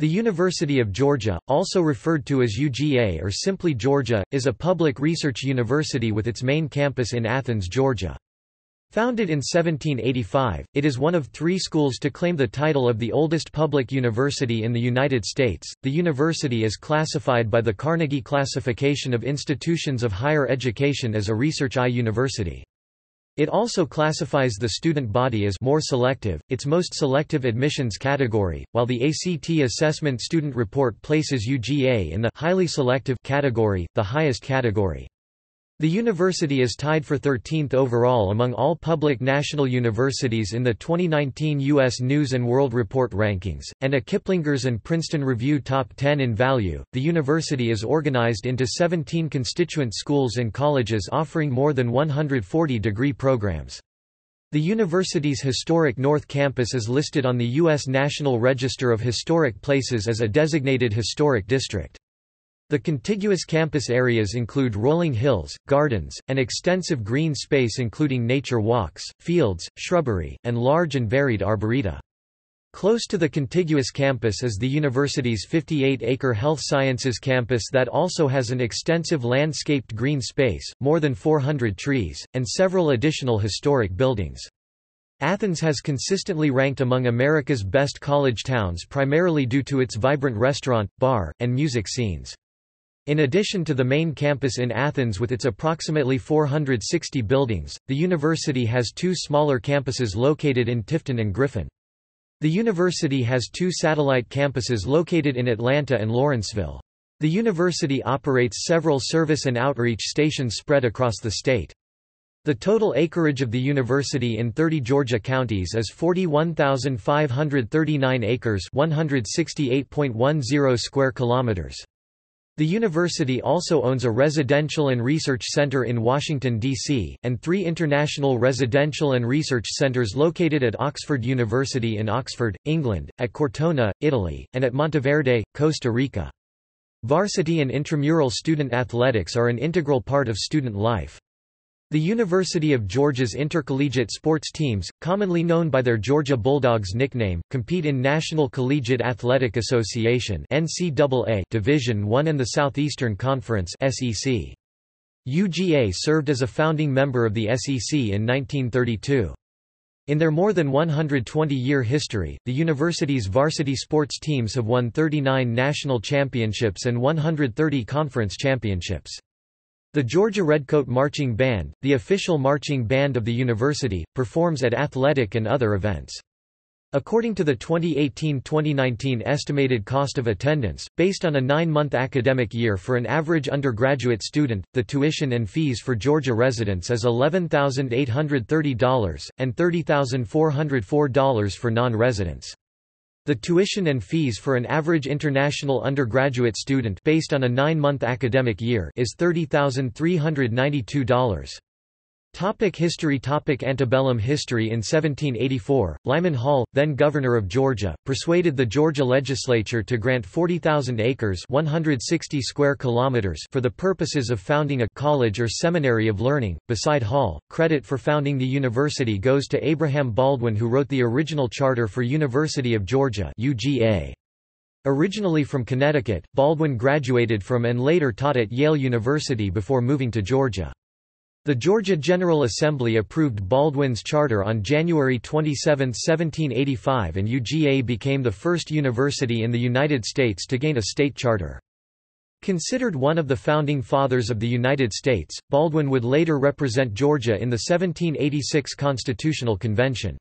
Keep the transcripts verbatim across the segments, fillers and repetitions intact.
The University of Georgia, also referred to as U G A or simply Georgia, is a public research university with its main campus in Athens, Georgia. Founded in seventeen eighty-five, it is one of three schools to claim the title of the oldest public university in the United States. The university is classified by the Carnegie Classification of Institutions of Higher Education as a Research I university. It also classifies the student body as more selective, its most selective admissions category, while the A C T Assessment Student Report places U G A in the highly selective category, the highest category. The university is tied for thirteenth overall among all public national universities in the twenty nineteen U S News and World Report rankings, and a Kiplinger's and Princeton Review Top ten in value. The university is organized into seventeen constituent schools and colleges offering more than one hundred forty degree programs. The university's historic North Campus is listed on the U S National Register of Historic Places as a designated historic district. The contiguous campus areas include rolling hills, gardens, and extensive green space including nature walks, fields, shrubbery, and large and varied arboreta. Close to the contiguous campus is the university's fifty-eight acre Health Sciences campus that also has an extensive landscaped green space, more than four hundred trees, and several additional historic buildings. Athens has consistently ranked among America's best college towns primarily due to its vibrant restaurant, bar, and music scenes. In addition to the main campus in Athens with its approximately four hundred sixty buildings, the university has two smaller campuses located in Tifton and Griffin. The university has two satellite campuses located in Atlanta and Lawrenceville. The university operates several service and outreach stations spread across the state. The total acreage of the university in thirty Georgia counties is forty-one thousand five hundred thirty-nine acres, one hundred sixty-eight point one zero square kilometers. The university also owns a residential and research center in Washington, D C, and three international residential and research centers located at Oxford University in Oxford, England, at Cortona, Italy, and at Monteverde, Costa Rica. Varsity and intramural student athletics are an integral part of student life. The University of Georgia's intercollegiate sports teams, commonly known by their Georgia Bulldogs nickname, compete in National Collegiate Athletic Association (N C double A) Division one and the Southeastern Conference (S E C). U G A served as a founding member of the S E C in nineteen thirty-two. In their more than one hundred twenty year history, the university's varsity sports teams have won thirty-nine national championships and one hundred thirty conference championships. The Georgia Redcoat Marching Band, the official marching band of the university, performs at athletic and other events. According to the twenty eighteen twenty nineteen estimated cost of attendance, based on a nine month academic year for an average undergraduate student, the tuition and fees for Georgia residents is eleven thousand eight hundred thirty dollars, and thirty thousand four hundred four dollars for non-residents. The tuition and fees for an average international undergraduate student based on a nine month academic year is thirty thousand three hundred ninety-two dollars. Topic history. Topic antebellum history. In seventeen eighty-four, Lyman Hall, then governor of Georgia, persuaded the Georgia legislature to grant forty thousand acres one hundred sixty square kilometers for the purposes of founding a college or seminary of learning. Beside Hall, credit for founding the university goes to Abraham Baldwin, who wrote the original charter for University of Georgia (U G A). Originally from Connecticut, Baldwin graduated from and later taught at Yale University before moving to Georgia. The Georgia General Assembly approved Baldwin's charter on January twenty-seventh, seventeen eighty-five, and U G A became the first university in the United States to gain a state charter. Considered one of the founding fathers of the United States, Baldwin would later represent Georgia in the seventeen eighty-six Constitutional Convention.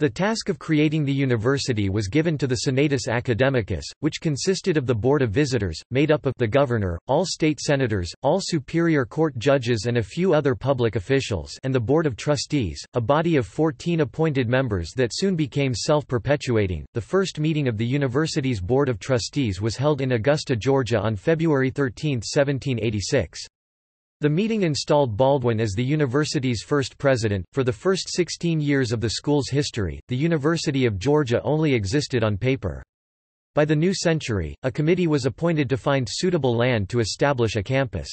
The task of creating the university was given to the Senatus Academicus, which consisted of the Board of Visitors, made up of the governor, all state senators, all superior court judges and a few other public officials, and the Board of Trustees, a body of fourteen appointed members that soon became self-perpetuating. The first meeting of the university's Board of Trustees was held in Augusta, Georgia on February thirteenth, seventeen eighty-six. The meeting installed Baldwin as the university's first president. For the first sixteen years of the school's history, the University of Georgia only existed on paper. By the new century, a committee was appointed to find suitable land to establish a campus.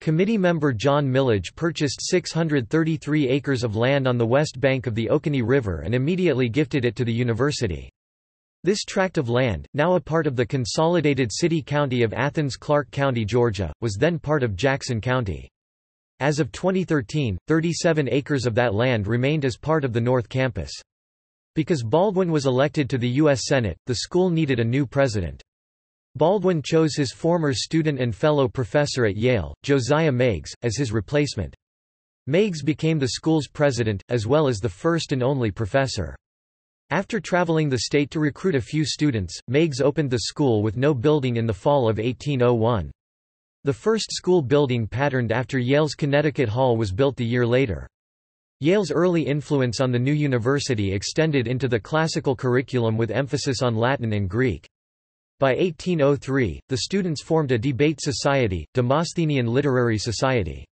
Committee member John Milledge purchased six hundred thirty-three acres of land on the west bank of the Oconee River and immediately gifted it to the university. This tract of land, now a part of the consolidated city-county of Athens-Clarke County, Georgia, was then part of Jackson County. As of twenty thirteen, thirty-seven acres of that land remained as part of the North Campus. Because Baldwin was elected to the U S Senate, the school needed a new president. Baldwin chose his former student and fellow professor at Yale, Josiah Meigs, as his replacement. Meigs became the school's president, as well as the first and only professor. After traveling the state to recruit a few students, Meigs opened the school with no building in the fall of eighteen oh one. The first school building patterned after Yale's Connecticut Hall was built the year later. Yale's early influence on the new university extended into the classical curriculum with emphasis on Latin and Greek. By eighteen oh three, the students formed a debate society, Demosthenian Literary Society.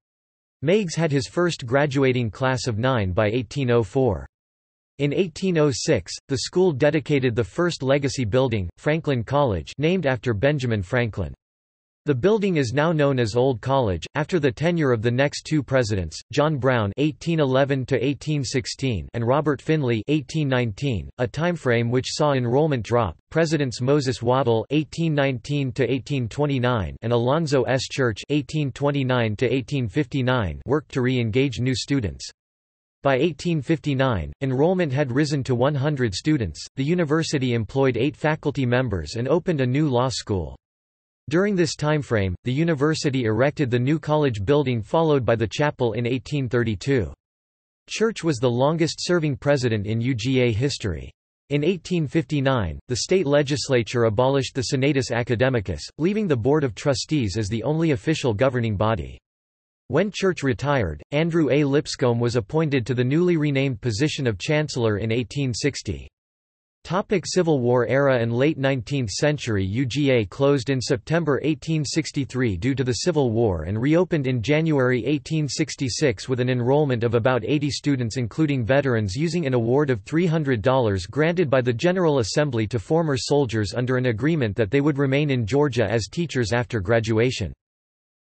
Meigs had his first graduating class of nine by eighteen oh four. In eighteen oh six, the school dedicated the first legacy building, Franklin College, named after Benjamin Franklin. The building is now known as Old College, after the tenure of the next two presidents, John Brown (eighteen eleven to eighteen sixteen) and Robert Finley (eighteen nineteen), a timeframe which saw enrollment drop. Presidents Moses Waddell (eighteen nineteen to eighteen twenty-nine) and Alonzo S. Church (eighteen twenty-nine to eighteen fifty-nine) worked to re-engage new students. By eighteen fifty-nine, enrollment had risen to one hundred students. The university employed eight faculty members and opened a new law school. During this time frame, the university erected the new college building, followed by the chapel in eighteen thirty-two. Church was the longest-serving president in U G A history. In eighteen fifty-nine, the state legislature abolished the Senatus Academicus, leaving the Board of Trustees as the only official governing body. When Church retired, Andrew A. Lipscomb was appointed to the newly renamed position of Chancellor in eighteen sixty. Topic: Civil War era and late nineteenth century. U G A closed in September eighteen sixty-three due to the Civil War and reopened in January eighteen sixty-six with an enrollment of about eighty students, including veterans, using an award of three hundred dollars granted by the General Assembly to former soldiers under an agreement that they would remain in Georgia as teachers after graduation.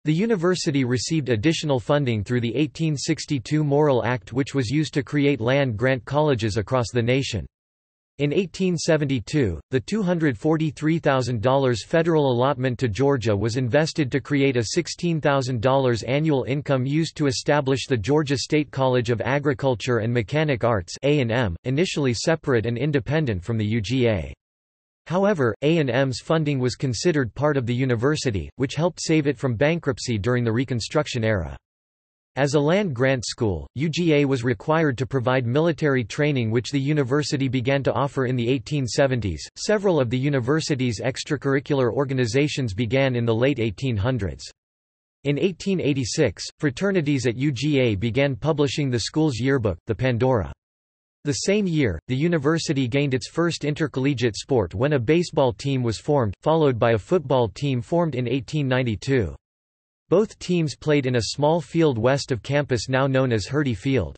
The university received additional funding through the eighteen sixty-two Morrill Act, which was used to create land-grant colleges across the nation. In eighteen seventy-two, the two hundred forty-three thousand dollars federal allotment to Georgia was invested to create a sixteen thousand dollars annual income used to establish the Georgia State College of Agriculture and Mechanic Arts (A and M), initially separate and independent from the U G A. However, A and M's funding was considered part of the university, which helped save it from bankruptcy during the Reconstruction era. As a land-grant school, U G A was required to provide military training, which the university began to offer in the eighteen seventies. Several of the university's extracurricular organizations began in the late eighteen hundreds. In eighteen eighty-six, fraternities at U G A began publishing the school's yearbook, the Pandora. The same year, the university gained its first intercollegiate sport when a baseball team was formed, followed by a football team formed in eighteen ninety-two. Both teams played in a small field west of campus now known as Hurdy Field.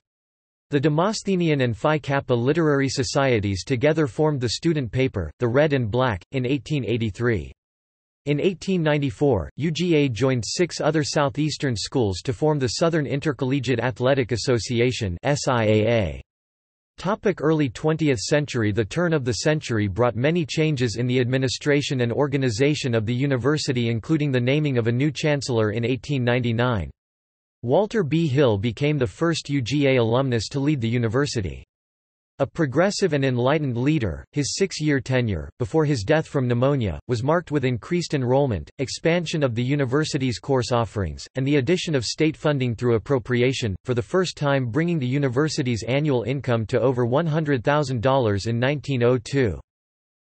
The Demosthenian and Phi Kappa literary societies together formed the student paper, the Red and Black, in eighteen eighty-three. In eighteen ninety-four, U G A joined six other southeastern schools to form the Southern Intercollegiate Athletic Association (S I A A). Early twentieth century. The turn of the century brought many changes in the administration and organization of the university, including the naming of a new chancellor in eighteen ninety-nine. Walter B. Hill became the first U G A alumnus to lead the university. A progressive and enlightened leader, his six-year tenure, before his death from pneumonia, was marked with increased enrollment, expansion of the university's course offerings, and the addition of state funding through appropriation, for the first time bringing the university's annual income to over one hundred thousand dollars in nineteen oh two.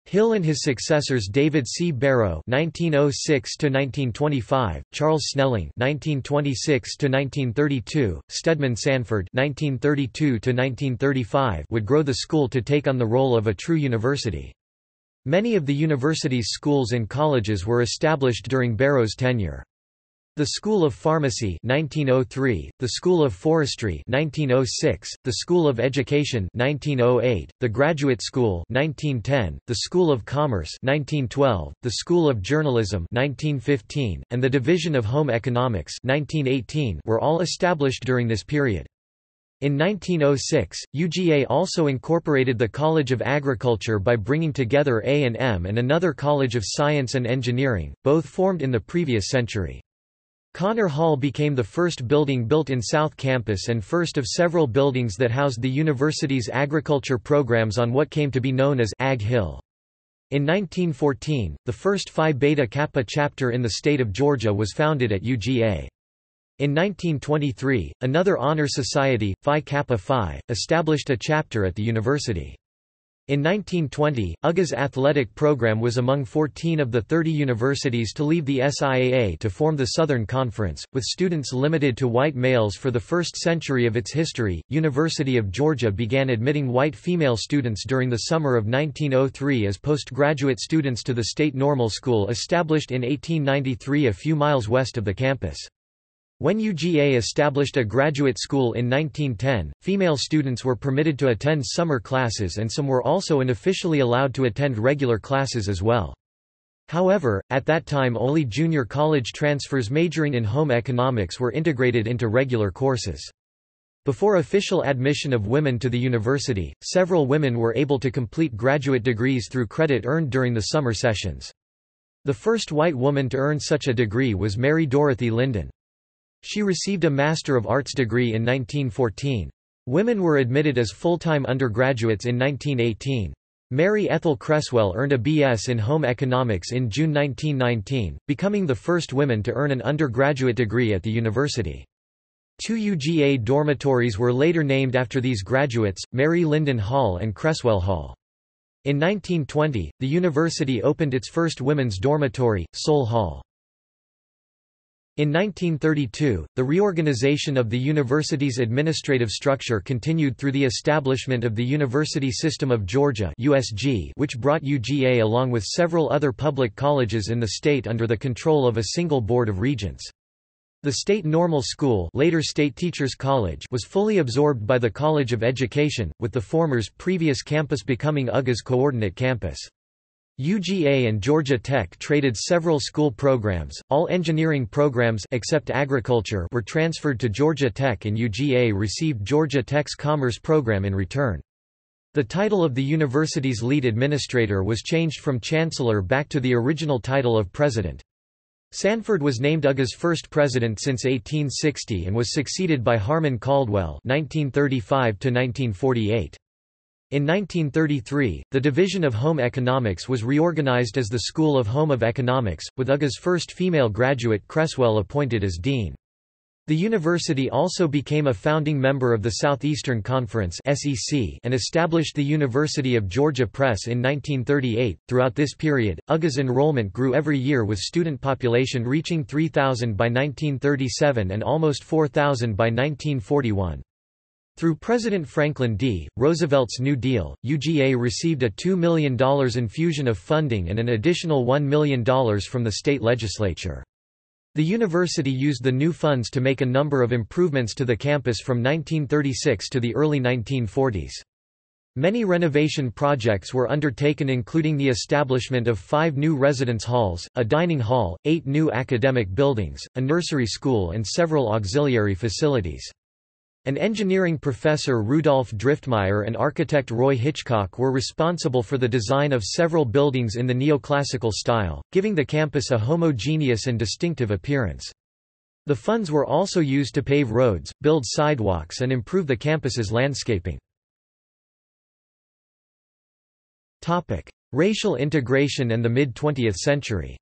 Hill and his successors David C. Barrow nineteen oh six to nineteen twenty-five, Charles Snelling nineteen twenty-six to nineteen thirty-two, Stedman Sanford nineteen thirty-two to nineteen thirty-five would grow the school to take on the role of a true university. Many of the university's schools and colleges were established during Barrow's tenure. The School of Pharmacy nineteen oh three, the School of Forestry nineteen oh six, the School of Education nineteen oh eight, the Graduate School nineteen ten, the School of Commerce nineteen twelve, the School of Journalism nineteen fifteen, and the Division of Home Economics nineteen eighteen were all established during this period. In nineteen oh six, U G A also incorporated the College of Agriculture by bringing together A and M and another College of Science and Engineering, both formed in the previous century. Connor Hall became the first building built in South Campus and first of several buildings that housed the university's agriculture programs on what came to be known as Ag Hill. In nineteen fourteen, the first Phi Beta Kappa chapter in the state of Georgia was founded at U G A. In nineteen twenty-three, another honor society, Phi Kappa Phi, established a chapter at the university. In nineteen twenty, U G A's athletic program was among fourteen of the thirty universities to leave the S I A A to form the Southern Conference, with students limited to white males for the first century of its history. University of Georgia began admitting white female students during the summer of nineteen oh three as postgraduate students to the State Normal School established in eighteen ninety-three a few miles west of the campus. When U G A established a graduate school in nineteen ten, female students were permitted to attend summer classes and some were also unofficially allowed to attend regular classes as well. However, at that time only junior college transfers majoring in home economics were integrated into regular courses. Before official admission of women to the university, several women were able to complete graduate degrees through credit earned during the summer sessions. The first white woman to earn such a degree was Mary Dorothy Lyndon. She received a Master of Arts degree in nineteen fourteen. Women were admitted as full-time undergraduates in nineteen eighteen. Mary Ethel Cresswell earned a B S in Home Economics in June nineteen nineteen, becoming the first woman to earn an undergraduate degree at the university. Two U G A dormitories were later named after these graduates, Mary Lyndon Hall and Cresswell Hall. In nineteen twenty, the university opened its first women's dormitory, Soul Hall. In nineteen thirty-two, the reorganization of the university's administrative structure continued through the establishment of the University System of Georgia (U S G), which brought U G A along with several other public colleges in the state under the control of a single board of regents. The State Normal School, later State Teachers College, was fully absorbed by the College of Education, with the former's previous campus becoming U G A's coordinate campus. U G A and Georgia Tech traded several school programs. All engineering programs except agriculture were transferred to Georgia Tech and U G A received Georgia Tech's commerce program in return. The title of the university's lead administrator was changed from chancellor back to the original title of president. Sanford was named U G A's first president since eighteen sixty and was succeeded by Harmon Caldwell nineteen thirty-five to nineteen forty-eight. In nineteen thirty-three, the Division of Home Economics was reorganized as the School of Home of Economics, with U G A's first female graduate Cresswell appointed as dean. The university also became a founding member of the Southeastern Conference (S E C) and established the University of Georgia Press in nineteen thirty-eight. Throughout this period, U G A's enrollment grew every year with student population reaching three thousand by nineteen thirty-seven and almost four thousand by nineteen forty-one. Through President Franklin D. Roosevelt's New Deal, U G A received a two million dollars infusion of funding and an additional one million dollars from the state legislature. The university used the new funds to make a number of improvements to the campus from nineteen thirty-six to the early nineteen forties. Many renovation projects were undertaken including the establishment of five new residence halls, a dining hall, eight new academic buildings, a nursery school and several auxiliary facilities. An engineering professor Rudolf Driftmeyer and architect Roy Hitchcock were responsible for the design of several buildings in the neoclassical style, giving the campus a homogeneous and distinctive appearance. The funds were also used to pave roads, build sidewalks and improve the campus's landscaping. Topic: Racial integration and the mid-twentieth century.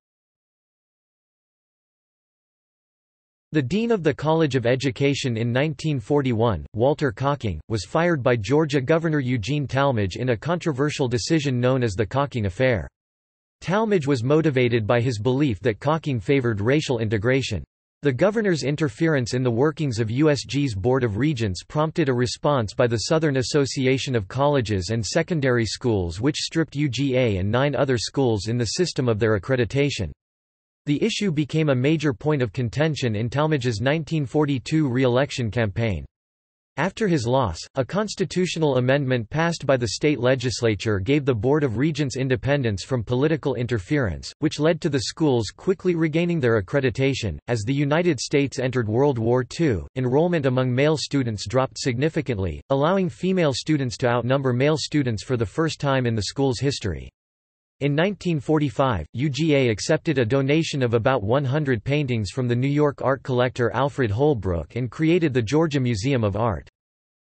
The dean of the College of Education in nineteen forty-one, Walter Cocking, was fired by Georgia Governor Eugene Talmadge in a controversial decision known as the Cocking Affair. Talmadge was motivated by his belief that Cocking favored racial integration. The governor's interference in the workings of U S G's Board of Regents prompted a response by the Southern Association of Colleges and Secondary Schools which stripped U G A and nine other schools in the system of their accreditation. The issue became a major point of contention in Talmadge's nineteen forty-two re-election campaign. After his loss, a constitutional amendment passed by the state legislature gave the Board of Regents independence from political interference, which led to the schools quickly regaining their accreditation. As the United States entered World War Two, enrollment among male students dropped significantly, allowing female students to outnumber male students for the first time in the school's history. In nineteen forty-five, U G A accepted a donation of about one hundred paintings from the New York art collector Alfred Holbrook and created the Georgia Museum of Art.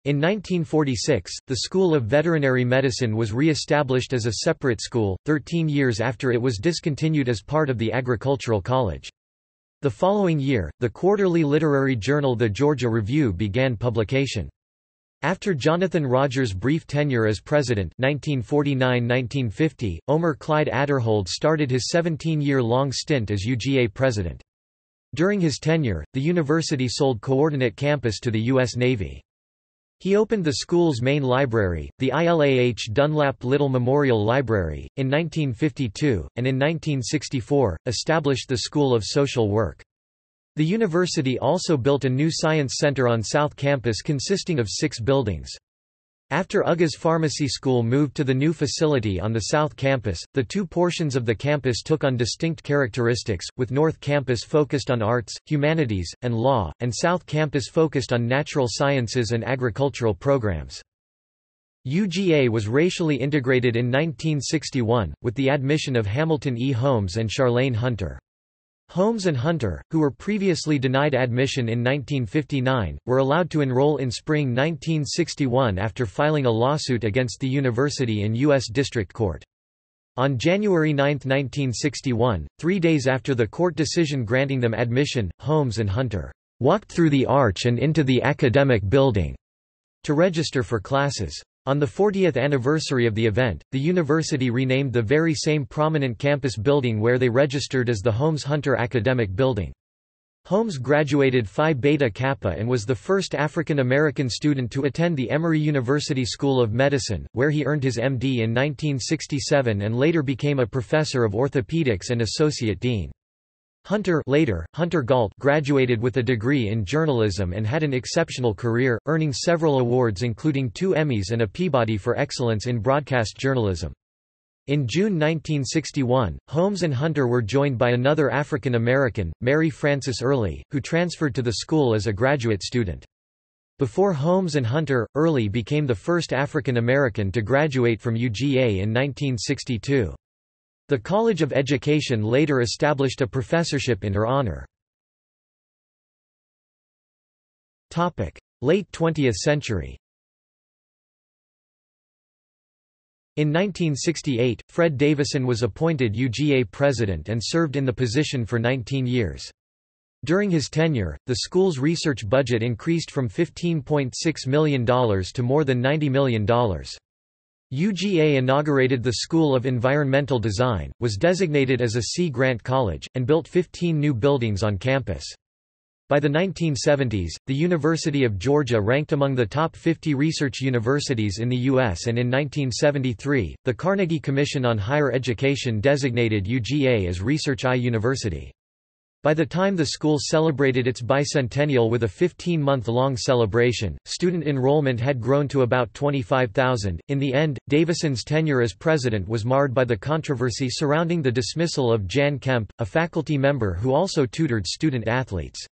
In nineteen forty-six, the School of Veterinary Medicine was re-established as a separate school, thirteen years after it was discontinued as part of the Agricultural College. The following year, the quarterly literary journal The Georgia Review began publication. After Jonathan Rogers' brief tenure as president nineteen forty-nine to nineteen fifty, Omer Clyde Adderhold started his seventeen-year-long stint as U G A president. During his tenure, the university sold Coordinate Campus to the U S Navy. He opened the school's main library, the I L A H Dunlap Little Memorial Library, in nineteen fifty-two, and in nineteen sixty-four, established the School of Social Work. The university also built a new science center on South Campus consisting of six buildings. After U G A's Pharmacy School moved to the new facility on the South Campus, the two portions of the campus took on distinct characteristics, with North Campus focused on arts, humanities, and law, and South Campus focused on natural sciences and agricultural programs. U G A was racially integrated in nineteen sixty-one, with the admission of Hamilton E. Holmes and Charlayne Hunter. Holmes and Hunter, who were previously denied admission in nineteen fifty-nine, were allowed to enroll in spring nineteen sixty-one after filing a lawsuit against the university in U S District Court. On January ninth nineteen sixty-one, three days after the court decision granting them admission, Holmes and Hunter walked through the arch and into the academic building to register for classes. On the fortieth anniversary of the event, the university renamed the very same prominent campus building where they registered as the Holmes-Hunter Academic Building. Holmes graduated Phi Beta Kappa and was the first African-American student to attend the Emory University School of Medicine, where he earned his M D in nineteen sixty-seven and later became a professor of orthopedics and associate dean. Hunter, later, Hunter Galt, graduated with a degree in journalism and had an exceptional career, earning several awards including two Emmys and a Peabody for excellence in broadcast journalism. In June nineteen sixty-one, Holmes and Hunter were joined by another African American, Mary Frances Early, who transferred to the school as a graduate student. Before Holmes and Hunter, Early became the first African American to graduate from U G A in nineteen sixty-two. The College of Education later established a professorship in her honor. Late twentieth century. In nineteen sixty-eight, Fred Davison was appointed U G A president and served in the position for nineteen years. During his tenure, the school's research budget increased from fifteen point six million dollars to more than ninety million dollars. U G A inaugurated the School of Environmental Design, was designated as a Sea Grant College, and built fifteen new buildings on campus. By the nineteen seventies, the University of Georgia ranked among the top fifty research universities in the U S and in nineteen seventy-three, the Carnegie Commission on Higher Education designated U G A as Research I University. By the time the school celebrated its bicentennial with a fifteen-month-long celebration, student enrollment had grown to about twenty-five thousand. In the end, Davison's tenure as president was marred by the controversy surrounding the dismissal of Jan Kemp, a faculty member who also tutored student athletes.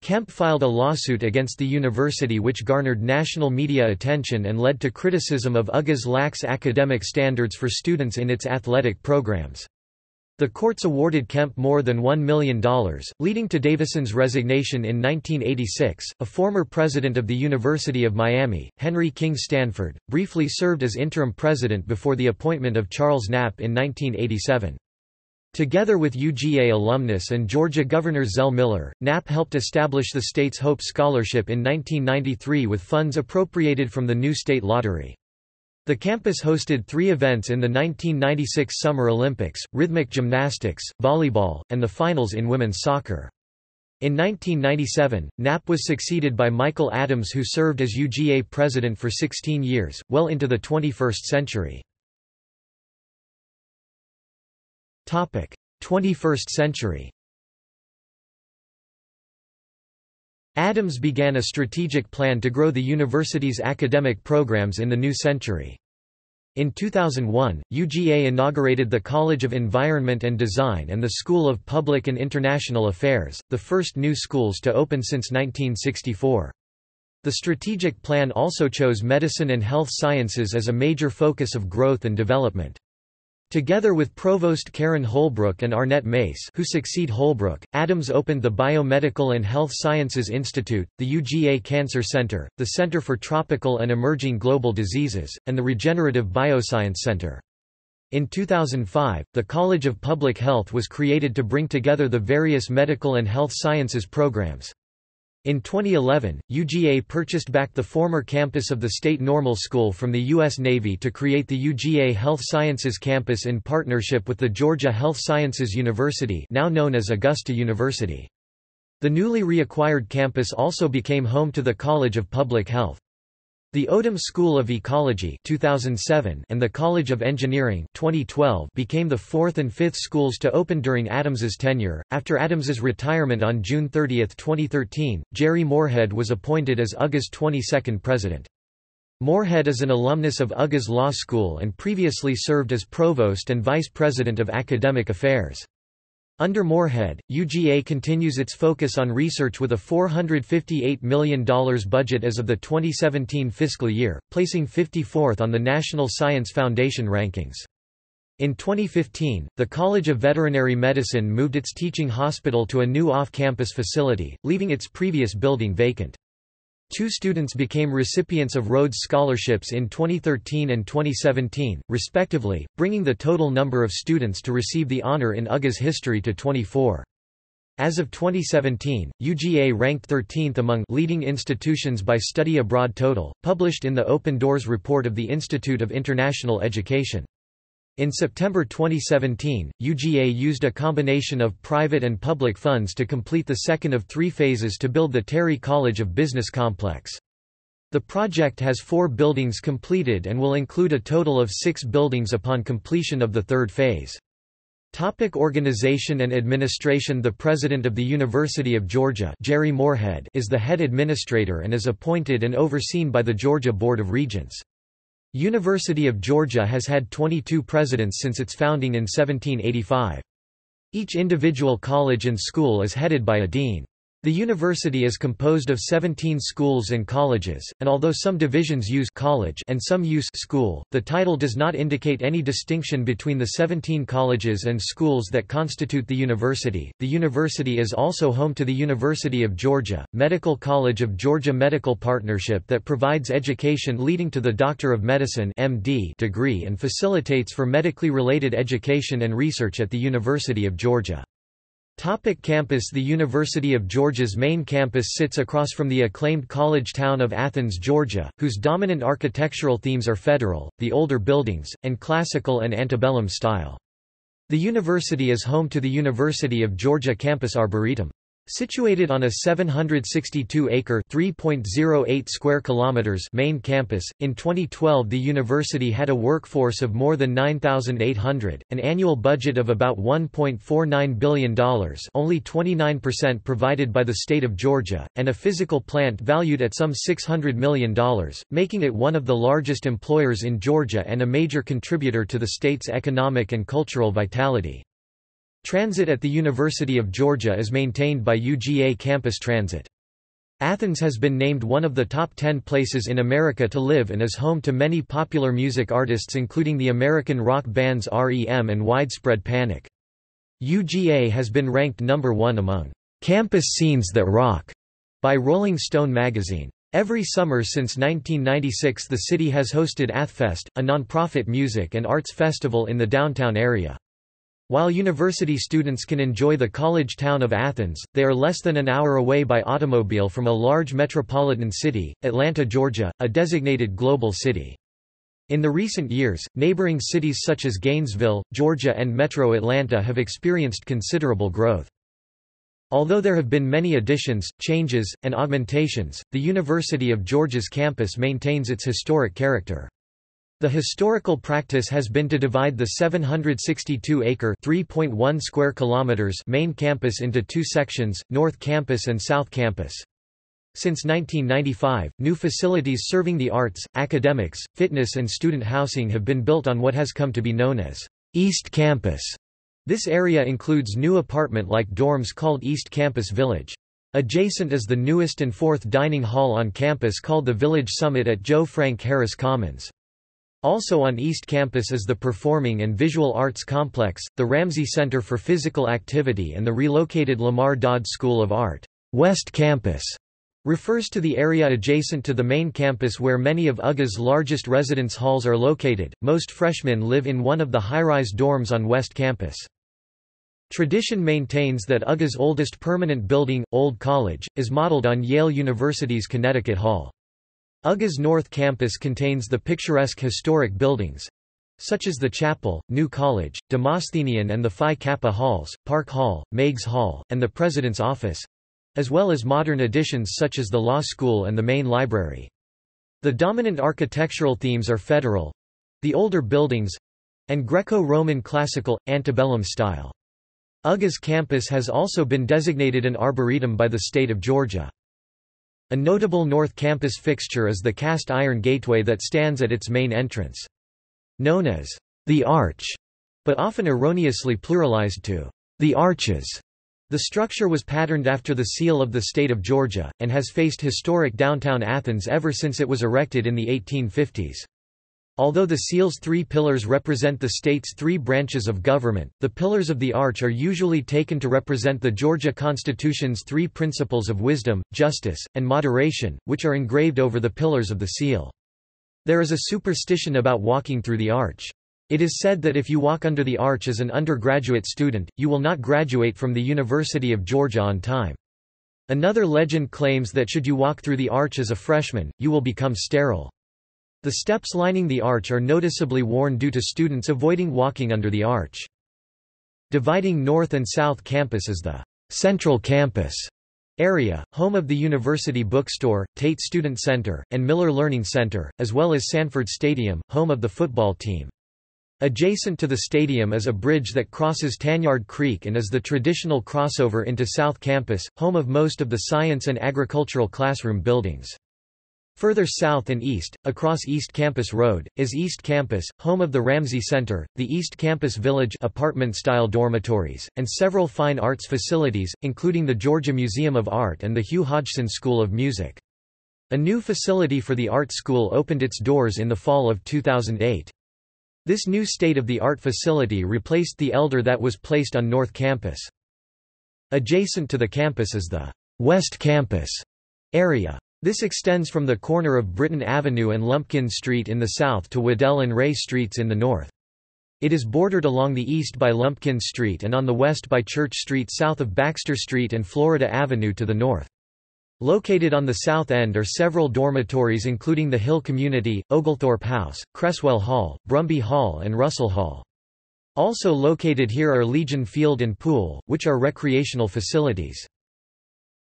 Kemp filed a lawsuit against the university which garnered national media attention and led to criticism of U G A's lax academic standards for students in its athletic programs. The courts awarded Kemp more than one million dollars, leading to Davison's resignation in nineteen eighty-six. A former president of the University of Miami, Henry King Stanford, briefly served as interim president before the appointment of Charles Knapp in nineteen eighty-seven. Together with U G A alumnus and Georgia Governor Zell Miller, Knapp helped establish the state's Hope Scholarship in nineteen ninety-three with funds appropriated from the new state lottery. The campus hosted three events in the nineteen ninety-six Summer Olympics: rhythmic gymnastics, volleyball, and the finals in women's soccer. In nineteen ninety-seven, Knapp was succeeded by Michael Adams, who served as U G A president for sixteen years, well into the twenty-first century. twenty-first century. Adams began a strategic plan to grow the university's academic programs in the new century. In two thousand one, U G A inaugurated the College of Environment and Design and the School of Public and International Affairs, the first new schools to open since nineteen sixty-four. The strategic plan also chose medicine and health sciences as a major focus of growth and development. Together with Provost Karen Holbrook and Arnett Mace, who succeed Holbrook, Adams opened the Biomedical and Health Sciences Institute, the U G A Cancer Center, the Center for Tropical and Emerging Global Diseases, and the Regenerative Bioscience Center. In two thousand five, the College of Public Health was created to bring together the various medical and health sciences programs. In twenty eleven, U G A purchased back the former campus of the State Normal School from the U S Navy to create the U G A Health Sciences Campus in partnership with the Georgia Health Sciences University, now known as Augusta University. The newly reacquired campus also became home to the College of Public Health. The Odom School of Ecology two thousand seven and the College of Engineering twenty twelve became the fourth and fifth schools to open during Adams's tenure. After Adams's retirement on June thirtieth, twenty thirteen, Jere Morehead was appointed as U G A's twenty-second president. Morehead is an alumnus of U G A's Law School and previously served as provost and vice president of academic affairs. Under Morehead, U G A continues its focus on research with a four hundred fifty-eight million dollars budget as of the twenty seventeen fiscal year, placing fifty-fourth on the National Science Foundation rankings. In twenty fifteen, the College of Veterinary Medicine moved its teaching hospital to a new off-campus facility, leaving its previous building vacant. Two students became recipients of Rhodes Scholarships in twenty thirteen and twenty seventeen, respectively, bringing the total number of students to receive the honor in U G A's history to twenty-four. As of twenty seventeen, U G A ranked thirteenth among leading institutions by study abroad total, published in the Open Doors report of the Institute of International Education. In September twenty seventeen, U G A used a combination of private and public funds to complete the second of three phases to build the Terry College of Business complex. The project has four buildings completed and will include a total of six buildings upon completion of the third phase. Topic: Organization and administration. The president of the University of Georgia, Jere Morehead, is the head administrator and is appointed and overseen by the Georgia Board of Regents. University of Georgia has had twenty-two presidents since its founding in seventeen eighty-five. Each individual college and school is headed by a dean. The university is composed of seventeen schools and colleges, and although some divisions use college and some use school, the title does not indicate any distinction between the seventeen colleges and schools that constitute the university. The university is also home to the University of Georgia Medical College of Georgia Medical Partnership that provides education leading to the Doctor of Medicine (M D) degree and facilitates for medically related education and research at the University of Georgia. Topic: Campus. The University of Georgia's main campus sits across from the acclaimed college town of Athens, Georgia, whose dominant architectural themes are federal, the older buildings, and classical and antebellum style. The university is home to the University of Georgia Campus Arboretum. Situated on a seven hundred sixty-two acre (three point oh eight square kilometers) main campus, in twenty twelve the university had a workforce of more than nine thousand eight hundred, an annual budget of about one point four nine billion dollars, only twenty-nine percent provided by the state of Georgia, and a physical plant valued at some six hundred million dollars, making it one of the largest employers in Georgia and a major contributor to the state's economic and cultural vitality. Transit at the University of Georgia is maintained by U G A Campus Transit. Athens has been named one of the top ten places in America to live and is home to many popular music artists including the American rock bands R E M and Widespread Panic. U G A has been ranked number one among "campus scenes that rock" by Rolling Stone magazine. Every summer since nineteen ninety-six the city has hosted AthFest, a nonprofit music and arts festival in the downtown area. While university students can enjoy the college town of Athens, they are less than an hour away by automobile from a large metropolitan city, Atlanta, Georgia, a designated global city. In the recent years, neighboring cities such as Gainesville, Georgia and Metro Atlanta have experienced considerable growth. Although there have been many additions, changes, and augmentations, the University of Georgia's campus maintains its historic character. The historical practice has been to divide the seven hundred sixty-two acre (three point one square kilometers) main campus into two sections, North Campus and South Campus. Since nineteen ninety-five, new facilities serving the arts, academics, fitness and student housing have been built on what has come to be known as East Campus. This area includes new apartment-like dorms called East Campus Village. Adjacent is the newest and fourth dining hall on campus called the Village Summit at Joe Frank Harris Commons. Also on East Campus is the Performing and Visual Arts Complex, the Ramsey Center for Physical Activity and the relocated Lamar Dodd School of Art. West Campus refers to the area adjacent to the main campus where many of U G A's largest residence halls are located. Most freshmen live in one of the high-rise dorms on West Campus. Tradition maintains that U G A's oldest permanent building, Old College, is modeled on Yale University's Connecticut Hall. U G A's North Campus contains the picturesque historic buildings—such as the Chapel, New College, Demosthenian and the Phi Kappa Halls, Park Hall, Meigs Hall, and the President's Office—as well as modern additions such as the Law School and the Main Library. The dominant architectural themes are Federal—the older buildings—and Greco-Roman Classical, antebellum style. U G A's campus has also been designated an arboretum by the state of Georgia. A notable North Campus fixture is the cast-iron gateway that stands at its main entrance. Known as the Arch, but often erroneously pluralized to the Arches, the structure was patterned after the seal of the state of Georgia, and has faced historic downtown Athens ever since it was erected in the eighteen fifties. Although the seal's three pillars represent the state's three branches of government, the pillars of the arch are usually taken to represent the Georgia Constitution's three principles of wisdom, justice, and moderation, which are engraved over the pillars of the seal. There is a superstition about walking through the arch. It is said that if you walk under the arch as an undergraduate student, you will not graduate from the University of Georgia on time. Another legend claims that should you walk through the arch as a freshman, you will become sterile. The steps lining the arch are noticeably worn due to students avoiding walking under the arch. Dividing North and South Campus is the Central Campus area, home of the University Bookstore, Tate Student Center, and Miller Learning Center, as well as Sanford Stadium, home of the football team. Adjacent to the stadium is a bridge that crosses Tanyard Creek and is the traditional crossover into South Campus, home of most of the science and agricultural classroom buildings. Further south and east, across East Campus Road, is East Campus, home of the Ramsey Center, the East Campus Village apartment-style dormitories, and several fine arts facilities, including the Georgia Museum of Art and the Hugh Hodgson School of Music. A new facility for the art school opened its doors in the fall of two thousand eight. This new state-of-the-art facility replaced the elder that was placed on North Campus. Adjacent to the campus is the West Campus area. This extends from the corner of Britton Avenue and Lumpkin Street in the south to Waddell and Ray Streets in the north. It is bordered along the east by Lumpkin Street and on the west by Church Street south of Baxter Street and Florida Avenue to the north. Located on the south end are several dormitories including the Hill Community, Oglethorpe House, Cresswell Hall, Brumby Hall and Russell Hall. Also located here are Legion Field and Pool, which are recreational facilities.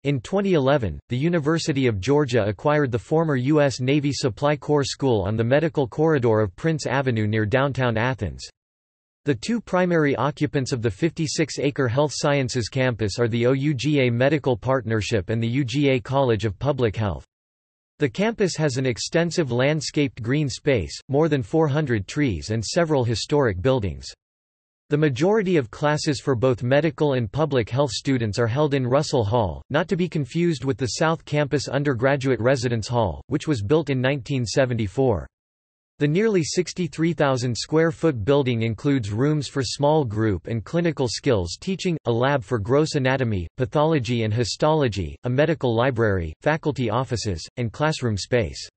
In twenty eleven, the University of Georgia acquired the former U S Navy Supply Corps School on the medical corridor of Prince Avenue near downtown Athens. The two primary occupants of the fifty-six acre Health Sciences campus are the O U G A Medical Partnership and the U G A College of Public Health. The campus has an extensive landscaped green space, more than four hundred trees and several historic buildings. The majority of classes for both medical and public health students are held in Russell Hall, not to be confused with the South Campus Undergraduate Residence Hall, which was built in nineteen seventy-four. The nearly sixty-three thousand square foot building includes rooms for small group and clinical skills teaching, a lab for gross anatomy, pathology and histology, a medical library, faculty offices, and classroom space.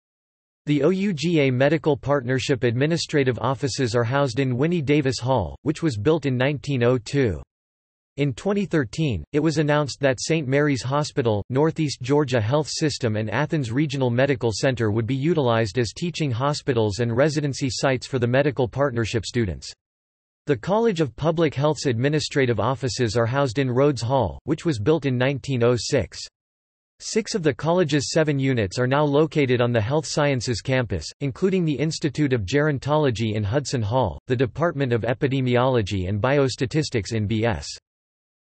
The O U G A Medical Partnership administrative offices are housed in Winnie Davis Hall, which was built in nineteen oh two. In twenty thirteen, it was announced that Saint Mary's Hospital, Northeast Georgia Health System and Athens Regional Medical Center would be utilized as teaching hospitals and residency sites for the Medical Partnership students. The College of Public Health's administrative offices are housed in Rhodes Hall, which was built in nineteen oh six. Six of the college's seven units are now located on the Health Sciences campus, including the Institute of Gerontology in Hudson Hall, the Department of Epidemiology and Biostatistics in B S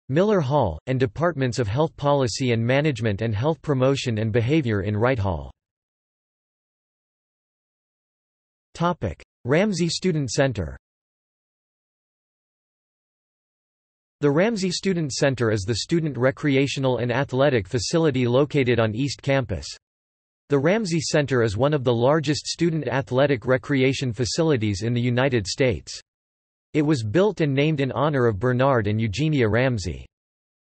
Miller Hall, and Departments of Health Policy and Management and Health Promotion and Behavior in Wright Hall. Ramsey Student Center. The Ramsey Student Center is the student recreational and athletic facility located on East Campus. The Ramsey Center is one of the largest student athletic recreation facilities in the United States. It was built and named in honor of Bernard and Eugenia Ramsey.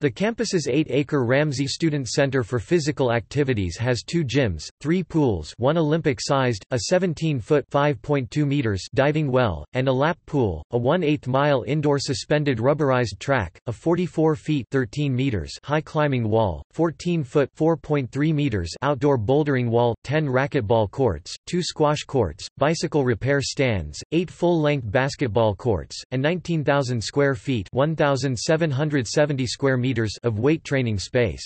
The campus's eight-acre Ramsey Student Center for Physical Activities has two gyms, three pools, one Olympic-sized, a seventeen-foot (five point two meters) diving well, and a lap pool, a one-eighth mile indoor suspended rubberized track, a forty-four feet (thirteen meters) high climbing wall, fourteen-foot (four point three meters) outdoor bouldering wall, ten racquetball courts, two squash courts, bicycle repair stands, eight full-length basketball courts, and nineteen thousand square feet (one thousand seven hundred seventy square meters) of weight training space.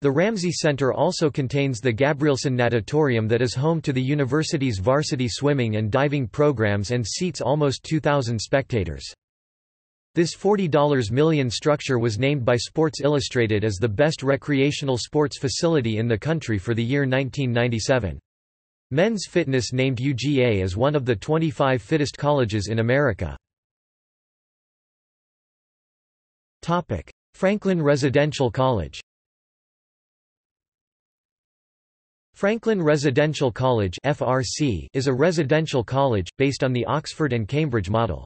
The Ramsey Center also contains the Gabrielson Natatorium that is home to the university's varsity swimming and diving programs and seats almost two thousand spectators. This forty million dollar structure was named by Sports Illustrated as the best recreational sports facility in the country for the year nineteen ninety-seven. Men's Fitness named U G A as one of the twenty-five fittest colleges in America. Franklin Residential College. Franklin Residential College (F R C) is a residential college, based on the Oxford and Cambridge model.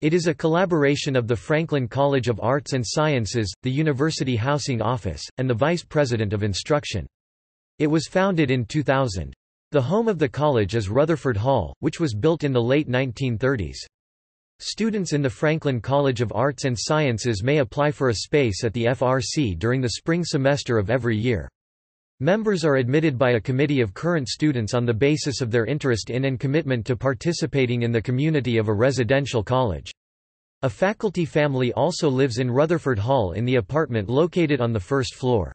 It is a collaboration of the Franklin College of Arts and Sciences, the University Housing Office, and the Vice President of Instruction. It was founded in two thousand. The home of the college is Rutherford Hall, which was built in the late nineteen thirties. Students in the Franklin College of Arts and Sciences may apply for a space at the F R C during the spring semester of every year. Members are admitted by a committee of current students on the basis of their interest in and commitment to participating in the community of a residential college. A faculty family also lives in Rutherford Hall in the apartment located on the first floor.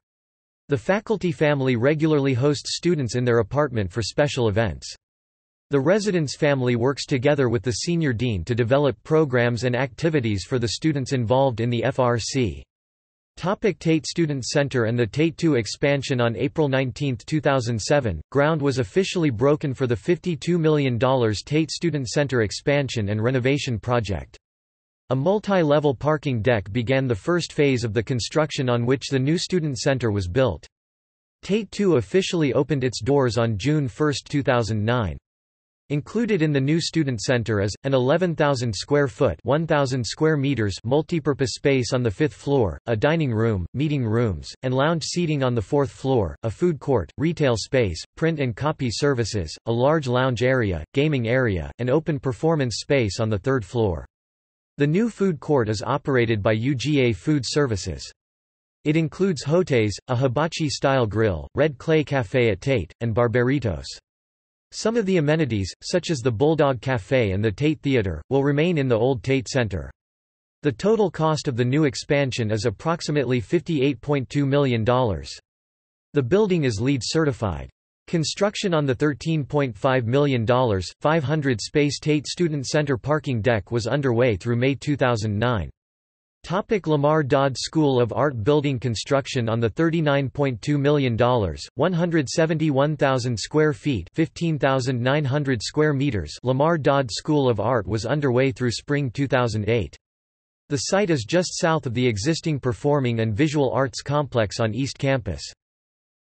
The faculty family regularly hosts students in their apartment for special events. The residence family works together with the senior dean to develop programs and activities for the students involved in the F R C. Tate Student Center and the Tate two expansion. On April nineteenth two thousand seven, ground was officially broken for the fifty-two million dollar Tate Student Center expansion and renovation project. A multi-level parking deck began the first phase of the construction on which the new student center was built. Tate two officially opened its doors on June first two thousand nine. Included in the new student center is an eleven thousand square foot (one thousand square meters) multipurpose space on the fifth floor, a dining room, meeting rooms, and lounge seating on the fourth floor, a food court, retail space, print and copy services, a large lounge area, gaming area, and open performance space on the third floor. The new food court is operated by U G A Food Services. It includes Hotes, a hibachi-style grill, Red Clay Cafe at Tate, and Barberitos. Some of the amenities, such as the Bulldog Cafe and the Tate Theater, will remain in the old Tate Center. The total cost of the new expansion is approximately fifty-eight point two million dollars. The building is LEED certified. Construction on the thirteen point five million dollar, five hundred space Tate Student Center parking deck was underway through May two thousand nine. Topic: Lamar Dodd School of Art. Building construction on the thirty-nine point two million dollars, one hundred seventy-one thousand square feet (fifteen thousand nine hundred square meters) Lamar Dodd School of Art was underway through spring two thousand eight. The site is just south of the existing Performing and Visual Arts Complex on East Campus.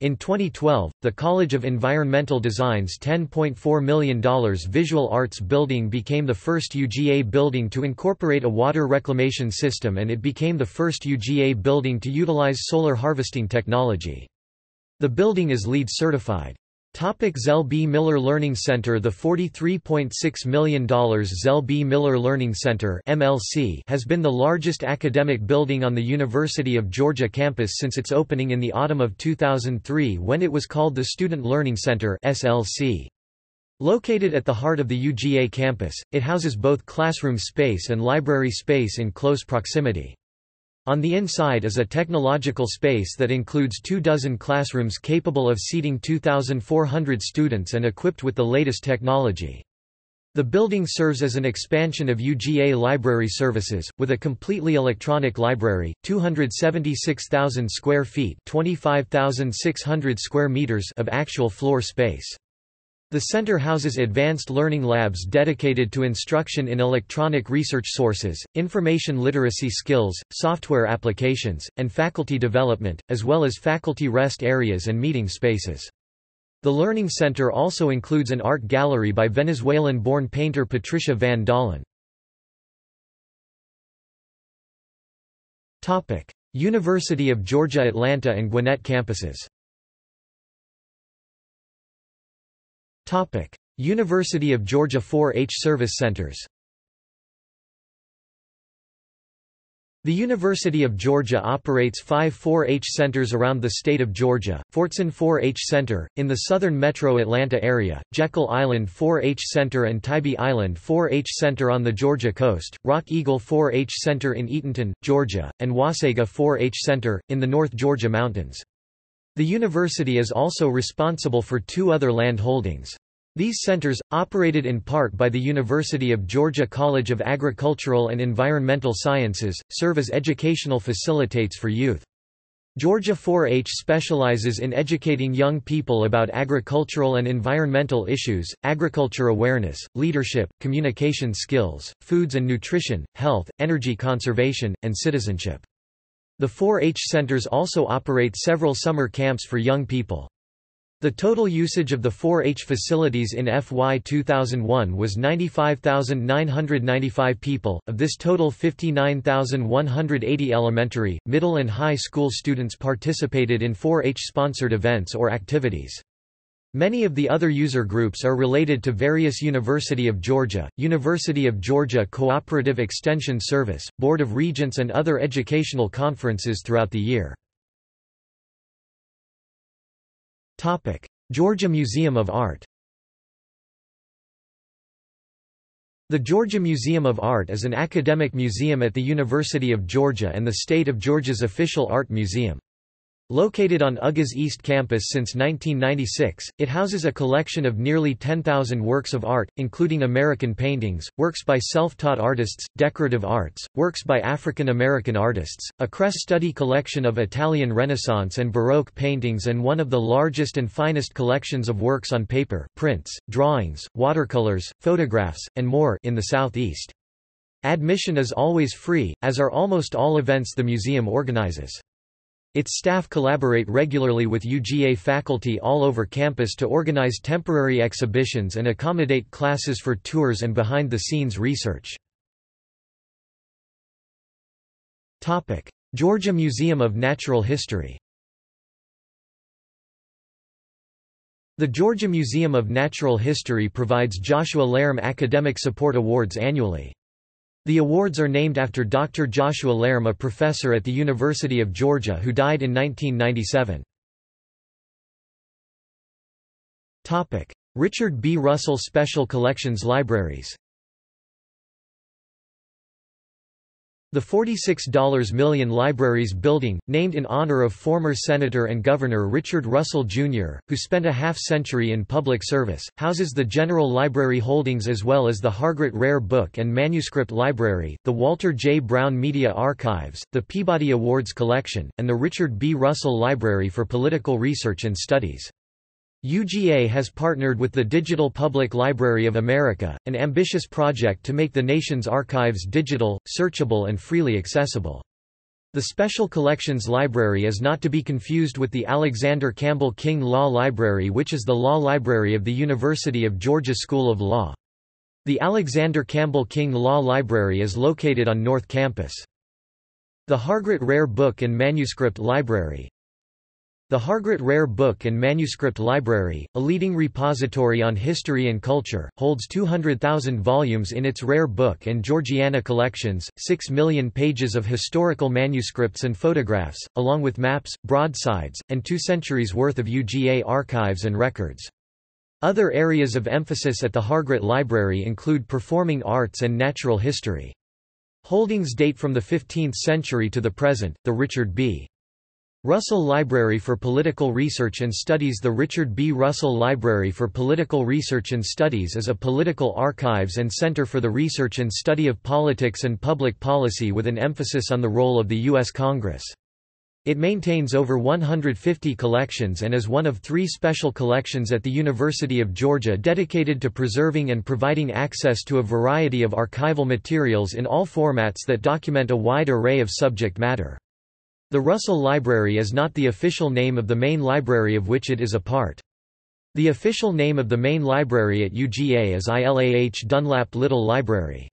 In twenty twelve, the College of Environmental Design's ten point four million dollar Visual Arts Building became the first U G A building to incorporate a water reclamation system, and it became the first U G A building to utilize solar harvesting technology. The building is LEED certified. Zell B. Miller Learning Center. The forty-three point six million dollar Zell B. Miller Learning Center (M L C) has been the largest academic building on the University of Georgia campus since its opening in the autumn of two thousand three, when it was called the Student Learning Center (S L C). Located at the heart of the U G A campus, it houses both classroom space and library space in close proximity. On the inside is a technological space that includes two dozen classrooms capable of seating two thousand four hundred students and equipped with the latest technology. The building serves as an expansion of U G A library services, with a completely electronic library, two hundred seventy-six thousand square feet twenty-five thousand six hundred square meters of actual floor space. The center houses advanced learning labs dedicated to instruction in electronic research sources, information literacy skills, software applications, and faculty development, as well as faculty rest areas and meeting spaces. The Learning Center also includes an art gallery by Venezuelan-born painter Patricia Van Dalen. University of Georgia Atlanta and Gwinnett campuses. University of Georgia four H Service Centers. The University of Georgia operates five four H centers around the state of Georgia: Fortson four H Center, in the southern metro Atlanta area, Jekyll Island four H Center and Tybee Island four H Center on the Georgia coast, Rock Eagle four H Center in Eatonton, Georgia, and Wasega four H Center, in the North Georgia Mountains. The university is also responsible for two other land holdings. These centers, operated in part by the University of Georgia College of Agricultural and Environmental Sciences, serve as educational facilitates for youth. Georgia four H specializes in educating young people about agricultural and environmental issues, agriculture awareness, leadership, communication skills, foods and nutrition, health, energy conservation, and citizenship. The four H centers also operate several summer camps for young people. The total usage of the four H facilities in F Y two thousand one was ninety-five thousand nine hundred ninety-five people. Of this total, fifty-nine thousand one hundred eighty elementary, middle and high school students participated in four H sponsored events or activities. Many of the other user groups are related to various University of Georgia, University of Georgia Cooperative Extension Service, Board of Regents and other educational conferences throughout the year. Georgia Museum of Art. The Georgia Museum of Art is an academic museum at the University of Georgia and the state of Georgia's official art museum. Located on U G A's East Campus since nineteen ninety-six, it houses a collection of nearly ten thousand works of art, including American paintings, works by self-taught artists, decorative arts, works by African American artists, a cross-study collection of Italian Renaissance and Baroque paintings, and one of the largest and finest collections of works on paper, prints, drawings, watercolors, photographs, and more in the Southeast. Admission is always free, as are almost all events the museum organizes. Its staff collaborate regularly with U G A faculty all over campus to organize temporary exhibitions and accommodate classes for tours and behind-the-scenes research. Topic: Georgia Museum of Natural History. The Georgia Museum of Natural History provides Joshua Lairm Academic Support Awards annually. The awards are named after Doctor Joshua Lairm, a professor at the University of Georgia who died in nineteen ninety-seven. Richard B. Russell Special Collections Libraries. The forty-six million dollar Libraries Building, named in honor of former Senator and Governor Richard Russell, Junior, who spent a half-century in public service, houses the General Library holdings as well as the Hargret Rare Book and Manuscript Library, the Walter J. Brown Media Archives, the Peabody Awards Collection, and the Richard B. Russell Library for Political Research and Studies. U G A has partnered with the Digital Public Library of America, an ambitious project to make the nation's archives digital, searchable and freely accessible. The Special Collections Library is not to be confused with the Alexander Campbell King Law Library, which is the law library of the University of Georgia School of Law. The Alexander Campbell King Law Library is located on North Campus. The Hargret Rare Book and Manuscript Library. The Hargret Rare Book and Manuscript Library, a leading repository on history and culture, holds two hundred thousand volumes in its Rare Book and Georgiana collections, six million pages of historical manuscripts and photographs, along with maps, broadsides, and two centuries' worth of U G A archives and records. Other areas of emphasis at the Hargret Library include performing arts and natural history. Holdings date from the fifteenth century to the present. The Richard B. Russell Library for Political Research and Studies. The Richard B. Russell Library for Political Research and Studies is a political archives and center for the research and study of politics and public policy with an emphasis on the role of the U S Congress. It maintains over one hundred fifty collections and is one of three special collections at the University of Georgia dedicated to preserving and providing access to a variety of archival materials in all formats that document a wide array of subject matter. The Russell Library is not the official name of the main library of which it is a part. The official name of the main library at U G A is I L A H Dunlap Little Library.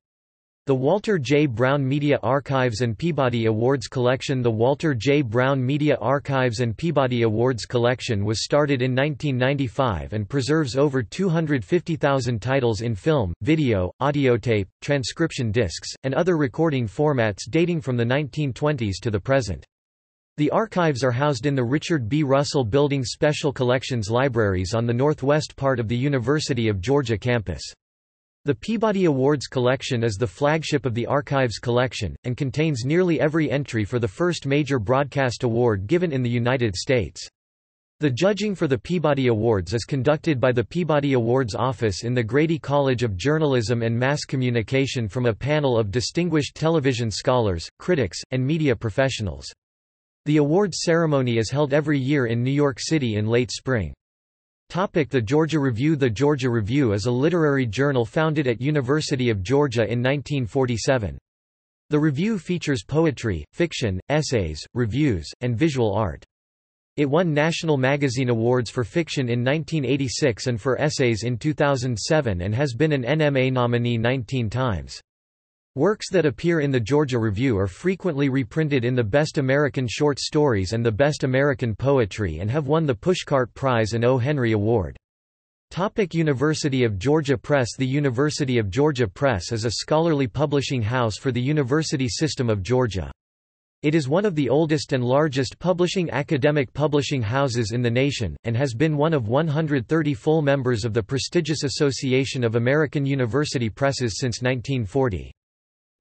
The Walter J. Brown Media Archives and Peabody Awards Collection. The Walter J. Brown Media Archives and Peabody Awards Collection was started in nineteen ninety-five and preserves over two hundred fifty thousand titles in film, video, audiotape, transcription discs, and other recording formats dating from the nineteen twenties to the present. The archives are housed in the Richard B. Russell Building Special Collections Libraries on the northwest part of the University of Georgia campus. The Peabody Awards Collection is the flagship of the Archives Collection, and contains nearly every entry for the first major broadcast award given in the United States. The judging for the Peabody Awards is conducted by the Peabody Awards Office in the Grady College of Journalism and Mass Communication from a panel of distinguished television scholars, critics, and media professionals. The awards ceremony is held every year in New York City in late spring. The Georgia Review. The Georgia Review is a literary journal founded at University of Georgia in nineteen forty-seven. The review features poetry, fiction, essays, reviews, and visual art. It won National Magazine Awards for fiction in nineteen eighty-six and for essays in two thousand seven and has been an N M A nominee nineteen times. Works that appear in the Georgia Review are frequently reprinted in the Best American Short Stories and the Best American Poetry and have won the Pushcart Prize and O. Henry Award. Topic: University of Georgia Press. The University of Georgia Press is a scholarly publishing house for the University System of Georgia. It is one of the oldest and largest publishing academic publishing houses in the nation, and has been one of one hundred thirty full members of the prestigious Association of American University Presses since nineteen forty.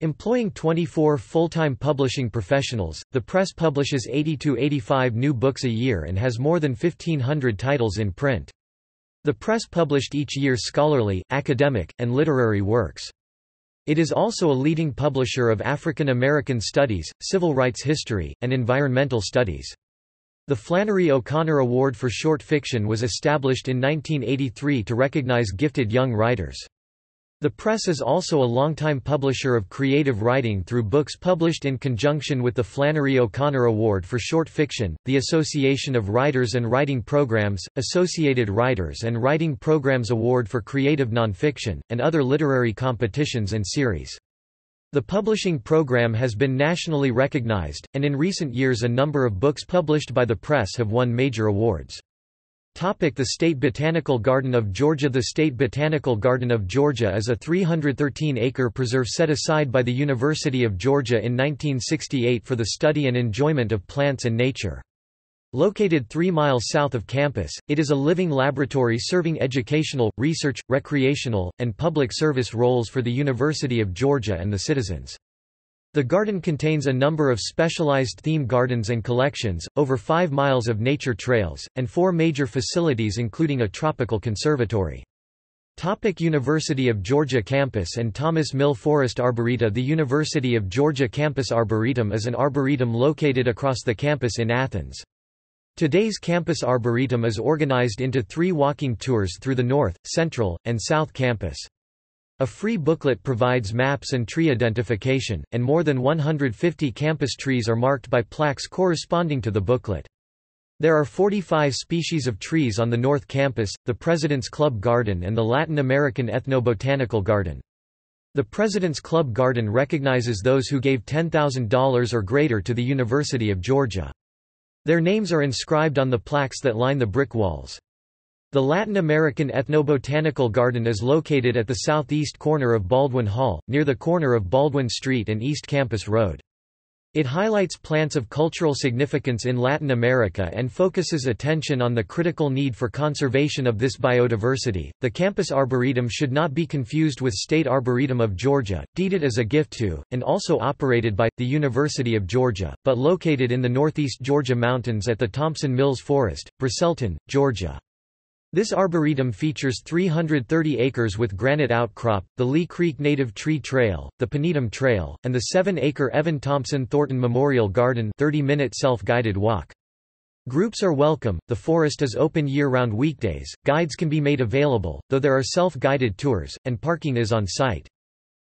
Employing twenty-four full-time publishing professionals, the press publishes eighty to eighty-five new books a year and has more than fifteen hundred titles in print. The press published each year scholarly, academic, and literary works. It is also a leading publisher of African American studies, civil rights history, and environmental studies. The Flannery O'Connor Award for Short Fiction was established in nineteen eighty-three to recognize gifted young writers. The press is also a longtime publisher of creative writing through books published in conjunction with the Flannery O'Connor Award for Short Fiction, the Association of Writers and Writing Programs, Associated Writers and Writing Programs Award for Creative Nonfiction, and other literary competitions and series. The publishing program has been nationally recognized, and in recent years a number of books published by the press have won major awards. The State Botanical Garden of Georgia. The State Botanical Garden of Georgia is a three hundred thirteen acre preserve set aside by the University of Georgia in nineteen sixty-eight for the study and enjoyment of plants and nature. Located three miles south of campus, it is a living laboratory serving educational, research, recreational, and public service roles for the University of Georgia and the citizens. The garden contains a number of specialized theme gardens and collections, over five miles of nature trails, and four major facilities including a tropical conservatory. Topic: University of Georgia Campus and Thomas Mill Forest Arboreta. The University of Georgia Campus Arboretum is an arboretum located across the campus in Athens. Today's campus arboretum is organized into three walking tours through the North, Central, and South Campus. A free booklet provides maps and tree identification, and more than one hundred fifty campus trees are marked by plaques corresponding to the booklet. There are forty-five species of trees on the North Campus, the President's Club Garden and the Latin American Ethnobotanical Garden. The President's Club Garden recognizes those who gave ten thousand dollars or greater to the University of Georgia. Their names are inscribed on the plaques that line the brick walls. The Latin American Ethnobotanical Garden is located at the southeast corner of Baldwin Hall, near the corner of Baldwin Street and East Campus Road. It highlights plants of cultural significance in Latin America and focuses attention on the critical need for conservation of this biodiversity. The campus arboretum should not be confused with State Arboretum of Georgia, deeded as a gift to, and also operated by, the University of Georgia, but located in the northeast Georgia mountains at the Thompson Mills Forest, Braselton, Georgia. This arboretum features three hundred thirty acres with granite outcrop, the Lee Creek Native Tree Trail, the Panetum Trail, and the seven acre Evan Thompson Thornton Memorial Garden thirty minute self-guided walk. Groups are welcome, the forest is open year-round weekdays, guides can be made available, though there are self-guided tours, and parking is on site.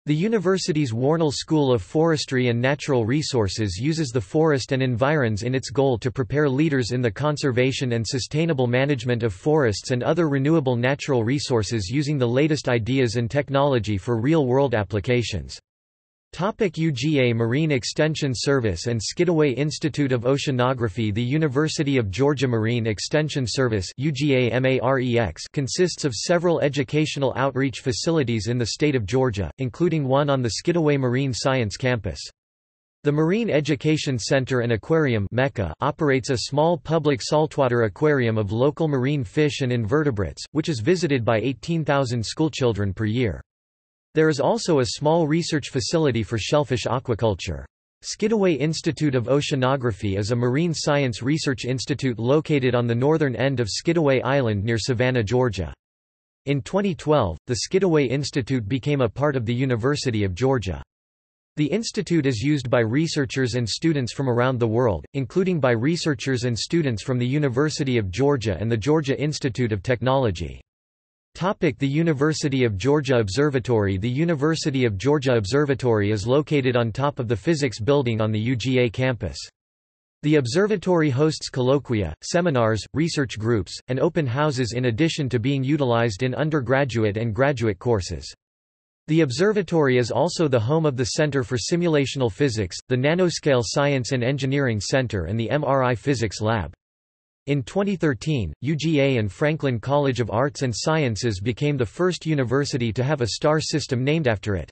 The university's Warnell School of Forestry and Natural Resources uses the forest and environs in its goal to prepare leaders in the conservation and sustainable management of forests and other renewable natural resources using the latest ideas and technology for real-world applications. U G A Marine Extension Service and Skidaway Institute of Oceanography. The University of Georgia Marine Extension Service consists of several educational outreach facilities in the state of Georgia, including one on the Skidaway Marine Science Campus. The Marine Education Center and Aquarium operates a small public saltwater aquarium of local marine fish and invertebrates, which is visited by eighteen thousand schoolchildren per year. There is also a small research facility for shellfish aquaculture. Skidaway Institute of Oceanography is a marine science research institute located on the northern end of Skidaway Island near Savannah, Georgia. In twenty twelve, the Skidaway Institute became a part of the University of Georgia. The institute is used by researchers and students from around the world, including by researchers and students from the University of Georgia and the Georgia Institute of Technology. The University of Georgia Observatory. The University of Georgia Observatory is located on top of the Physics Building on the U G A campus. The observatory hosts colloquia, seminars, research groups, and open houses in addition to being utilized in undergraduate and graduate courses. The observatory is also the home of the Center for Simulational Physics, the Nanoscale Science and Engineering Center, and the M R I Physics Lab. In twenty thirteen, U G A and Franklin College of Arts and Sciences became the first university to have a star system named after it.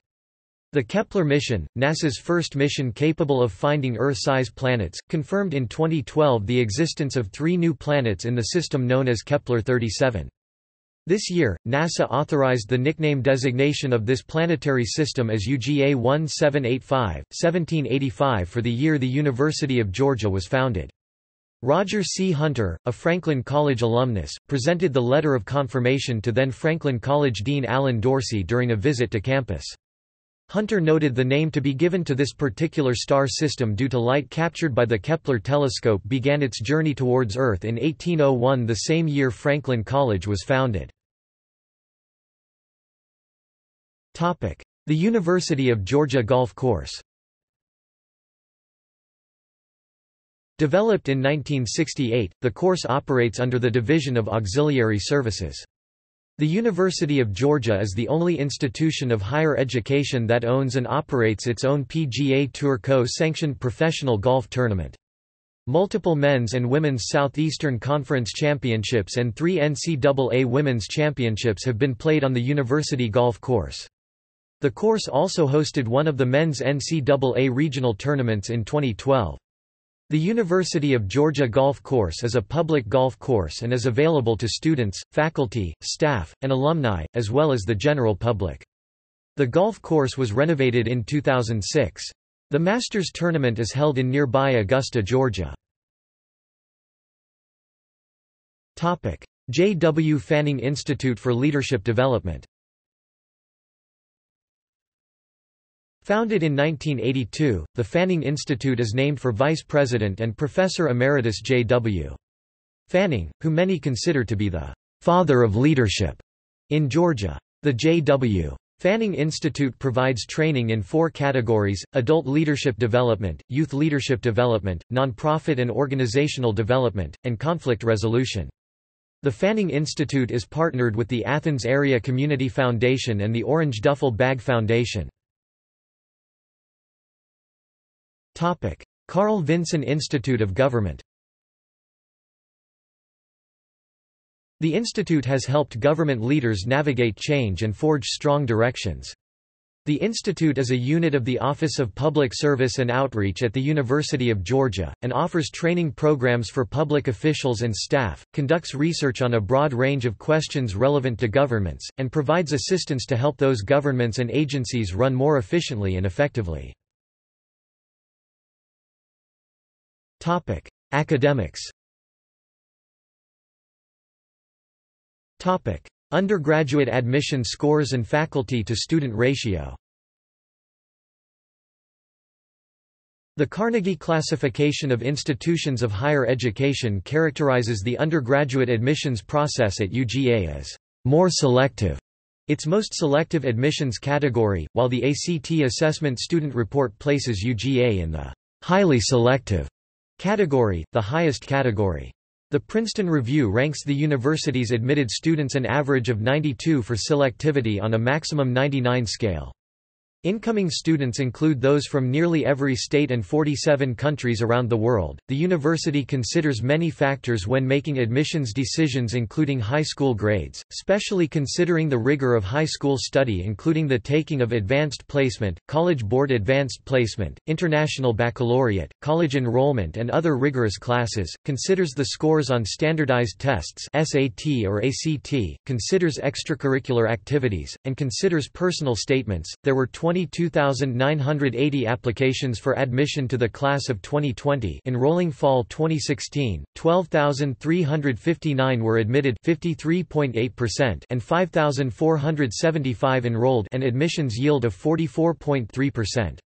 The Kepler mission, NASA's first mission capable of finding Earth-size planets, confirmed in twenty twelve the existence of three new planets in the system known as Kepler thirty-seven. This year, NASA authorized the nickname designation of this planetary system as U G A seventeen eighty-five seventeen eighty-five for the year the University of Georgia was founded. Roger C. Hunter, a Franklin College alumnus, presented the letter of confirmation to then Franklin College Dean Alan Dorsey during a visit to campus. Hunter noted the name to be given to this particular star system due to light captured by the Kepler telescope began its journey towards Earth in eighteen oh one, the same year Franklin College was founded. The University of Georgia Golf Course. Developed in nineteen sixty-eight, the course operates under the Division of Auxiliary Services. The University of Georgia is the only institution of higher education that owns and operates its own P G A Tour co-sanctioned professional golf tournament. Multiple men's and women's Southeastern Conference championships and three N C double A women's championships have been played on the university golf course. The course also hosted one of the men's N C double A regional tournaments in twenty twelve. The University of Georgia Golf Course is a public golf course and is available to students, faculty, staff, and alumni, as well as the general public. The golf course was renovated in two thousand six. The Masters Tournament is held in nearby Augusta, Georgia. J W Fanning Institute for Leadership Development. Founded in nineteen eighty-two, the Fanning Institute is named for Vice President and Professor Emeritus J W Fanning, who many consider to be the father of leadership in Georgia. The J W Fanning Institute provides training in four categories: adult leadership development, youth leadership development, nonprofit and organizational development, and conflict resolution. The Fanning Institute is partnered with the Athens Area Community Foundation and the Orange Duffel Bag Foundation. Carl Vinson Institute of Government. The institute has helped government leaders navigate change and forge strong directions. The institute is a unit of the Office of Public Service and Outreach at the University of Georgia, and offers training programs for public officials and staff, conducts research on a broad range of questions relevant to governments, and provides assistance to help those governments and agencies run more efficiently and effectively. Topic: Academics. Topic: Undergraduate admission scores and faculty-to-student ratio. The Carnegie Classification of Institutions of Higher Education characterizes the undergraduate admissions process at U G A as more selective, its most selective admissions category, while the A C T Assessment Student Report places U G A in the highly selective category, the highest category. The Princeton Review ranks the university's admitted students an average of ninety-two for selectivity on a maximum ninety-nine scale. Incoming students include those from nearly every state and forty-seven countries around the world. The university considers many factors when making admissions decisions, including high school grades, especially considering the rigor of high school study, including the taking of advanced placement, College Board advanced placement, international baccalaureate, college enrollment, and other rigorous classes, considers the scores on standardized tests S A T or A C T, considers extracurricular activities, and considers personal statements. There were twenty-two thousand nine hundred eighty applications for admission to the class of twenty twenty enrolling fall twenty sixteen, twelve thousand three hundred fifty-nine were admitted fifty-three point eight percent and five thousand four hundred seventy-five enrolled, an admissions yield of forty-four point three percent.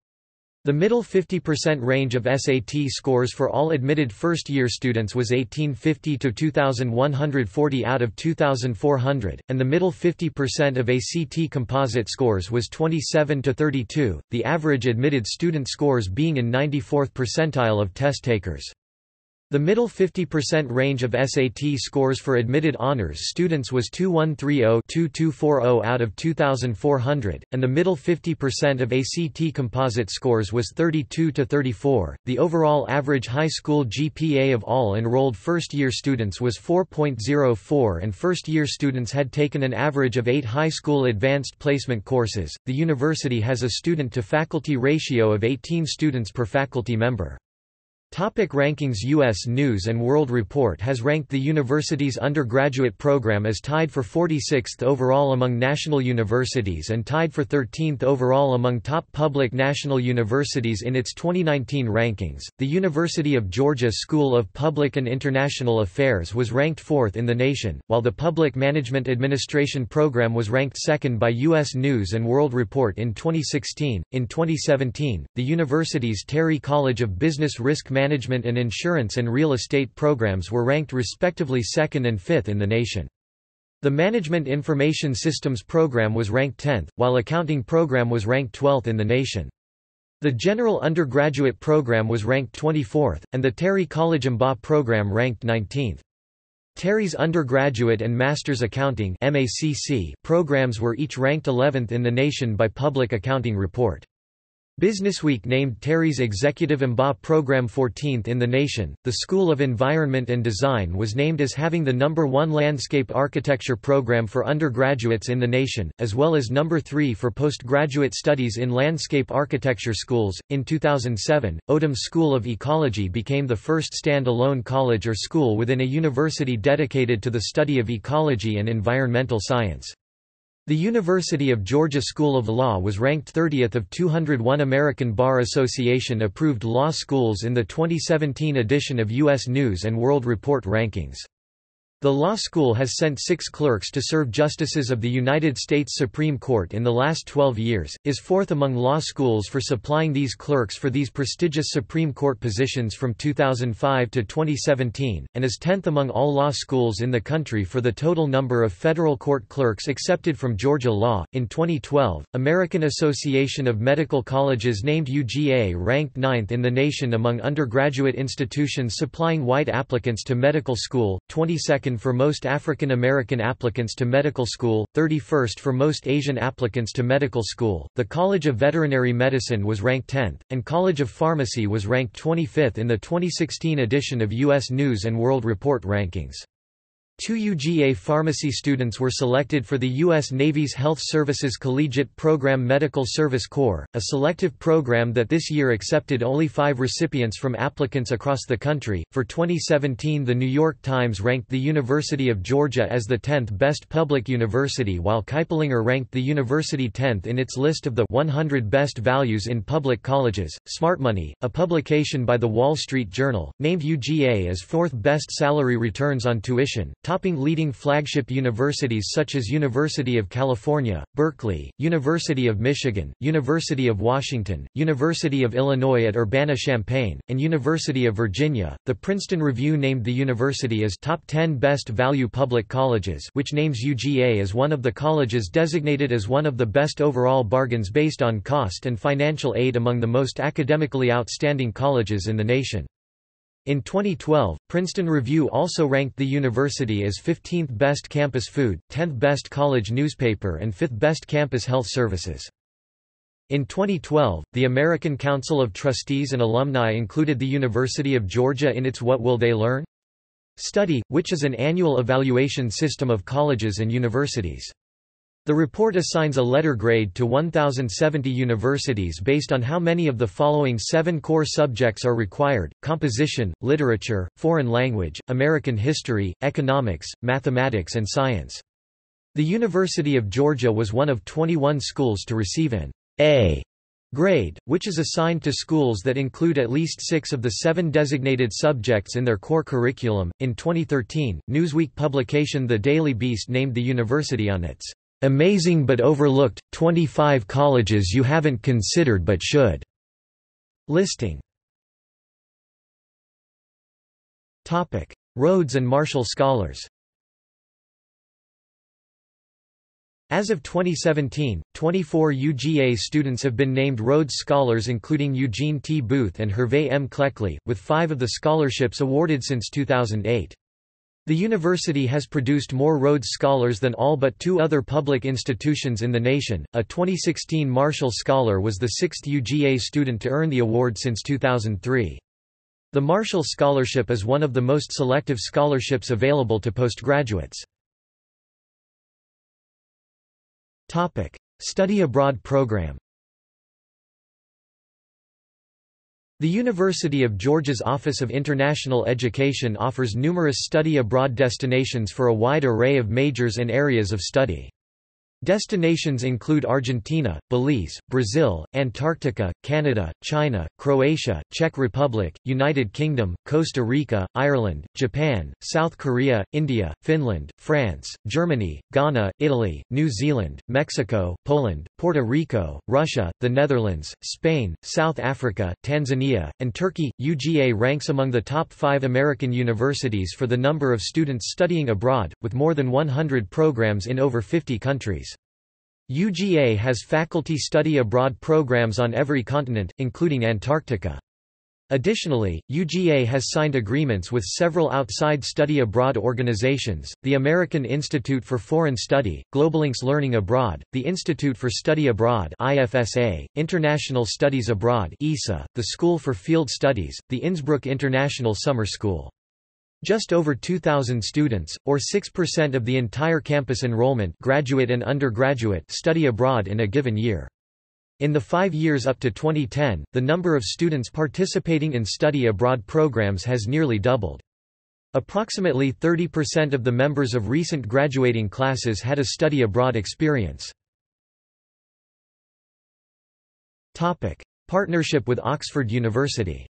The middle fifty percent range of S A T scores for all admitted first-year students was eighteen fifty to two thousand one hundred forty out of two thousand four hundred, and the middle fifty percent of A C T composite scores was twenty-seven to thirty-two, the average admitted student scores being in ninety-fourth percentile of test takers. The middle fifty percent range of S A T scores for admitted honors students was twenty-one thirty to twenty-two forty out of two thousand four hundred, and the middle fifty percent of A C T composite scores was thirty-two to thirty-four. The overall average high school G P A of all enrolled first-year students was four point oh four, and first-year students had taken an average of eight high school advanced placement courses. The university has a student-to-faculty ratio of eighteen students per faculty member. Topic rankings. U S News and World Report has ranked the university's undergraduate program as tied for forty-sixth overall among national universities and tied for thirteenth overall among top public national universities in its twenty nineteen rankings. The University of Georgia School of Public and International Affairs was ranked fourth in the nation, while the Public Management Administration program was ranked second by U S News and World Report in twenty sixteen. In twenty seventeen, the university's Terry College of Business Risk Management Management and insurance and real estate programs were ranked respectively second and fifth in the nation. The Management Information Systems program was ranked tenth, while Accounting program was ranked twelfth in the nation. The General Undergraduate program was ranked twenty-fourth, and the Terry College M B A program ranked nineteenth. Terry's undergraduate and master's accounting (M A C C) programs were each ranked eleventh in the nation by Public Accounting Report. Businessweek named Terry's Executive M B A program fourteenth in the nation. The School of Environment and Design was named as having the number one landscape architecture program for undergraduates in the nation, as well as number three for postgraduate studies in landscape architecture schools. In two thousand seven, Odom School of Ecology became the first stand-alone college or school within a university dedicated to the study of ecology and environmental science. The University of Georgia School of Law was ranked thirtieth of two hundred one American Bar Association approved law schools in the twenty seventeen edition of U S News and World Report rankings. The law school has sent six clerks to serve justices of the United States Supreme Court in the last twelve years, is fourth among law schools for supplying these clerks for these prestigious Supreme Court positions from two thousand five to twenty seventeen, and is tenth among all law schools in the country for the total number of federal court clerks accepted from Georgia law. In twenty twelve, American Association of Medical Colleges named U G A ranked ninth in the nation among undergraduate institutions supplying white applicants to medical school, twenty-second for most African American applicants to medical school, thirty-first for most Asian applicants to medical school. The College of Veterinary Medicine was ranked tenth, and College of Pharmacy was ranked twenty-fifth in the twenty sixteen edition of U S News and World Report rankings. Two U G A pharmacy students were selected for the U S Navy's Health Services Collegiate Program Medical Service Corps, a selective program that this year accepted only five recipients from applicants across the country. For twenty seventeen, The New York Times ranked the University of Georgia as the tenth best public university, while Keipelinger ranked the university tenth in its list of the one hundred best values in public colleges. SmartMoney, a publication by The Wall Street Journal, named U G A as fourth best salary returns on tuition, topping leading flagship universities such as University of California, Berkeley, University of Michigan, University of Washington, University of Illinois at Urbana-Champaign, and University of Virginia. The Princeton Review named the university as Top ten Best Value Public Colleges, which names U G A as one of the colleges designated as one of the best overall bargains based on cost and financial aid among the most academically outstanding colleges in the nation. In twenty twelve, Princeton Review also ranked the university as fifteenth best campus food, tenth best college newspaper, and fifth best campus health services. In twenty twelve, the American Council of Trustees and Alumni included the University of Georgia in its What Will They Learn? Study, which is an annual evaluation system of colleges and universities. The report assigns a letter grade to one thousand seventy universities based on how many of the following seven core subjects are required: composition, literature, foreign language, American history, economics, mathematics, and science. The University of Georgia was one of twenty-one schools to receive an A grade, which is assigned to schools that include at least six of the seven designated subjects in their core curriculum. In twenty thirteen, Newsweek publication The Daily Beast named the university on its "Amazing but overlooked, twenty-five colleges you haven't considered but should" listing. Topic: Rhodes and Marshall Scholars. As of twenty seventeen, twenty-four U G A students have been named Rhodes Scholars, including Eugene T. Booth and Hervé M. Cleckley, with five of the scholarships awarded since two thousand eight. The university has produced more Rhodes Scholars than all but two other public institutions in the nation. A twenty sixteen Marshall Scholar was the sixth U G A student to earn the award since two thousand three. The Marshall Scholarship is one of the most selective scholarships available to postgraduates. Topic: Study Abroad Program. The University of Georgia's Office of International Education offers numerous study abroad destinations for a wide array of majors and areas of study. Destinations include Argentina, Belize, Brazil, Antarctica, Canada, China, Croatia, Czech Republic, United Kingdom, Costa Rica, Ireland, Japan, South Korea, India, Finland, France, Germany, Ghana, Italy, New Zealand, Mexico, Poland, Puerto Rico, Russia, the Netherlands, Spain, South Africa, Tanzania, and Turkey. U G A ranks among the top five American universities for the number of students studying abroad, with more than one hundred programs in over fifty countries. U G A has faculty study abroad programs on every continent, including Antarctica. Additionally, U G A has signed agreements with several outside study abroad organizations: the American Institute for Foreign Study, Globalink's Learning Abroad, the Institute for Study Abroad (I F S A), International Studies Abroad (I S A), the School for Field Studies, the Innsbruck International Summer School. Just over two thousand students, or six percent of the entire campus enrollment, graduate and undergraduate, study abroad in a given year. In the five years up to twenty ten, the number of students participating in study abroad programs has nearly doubled. Approximately thirty percent of the members of recent graduating classes had a study abroad experience. Topic: Partnership with Oxford University.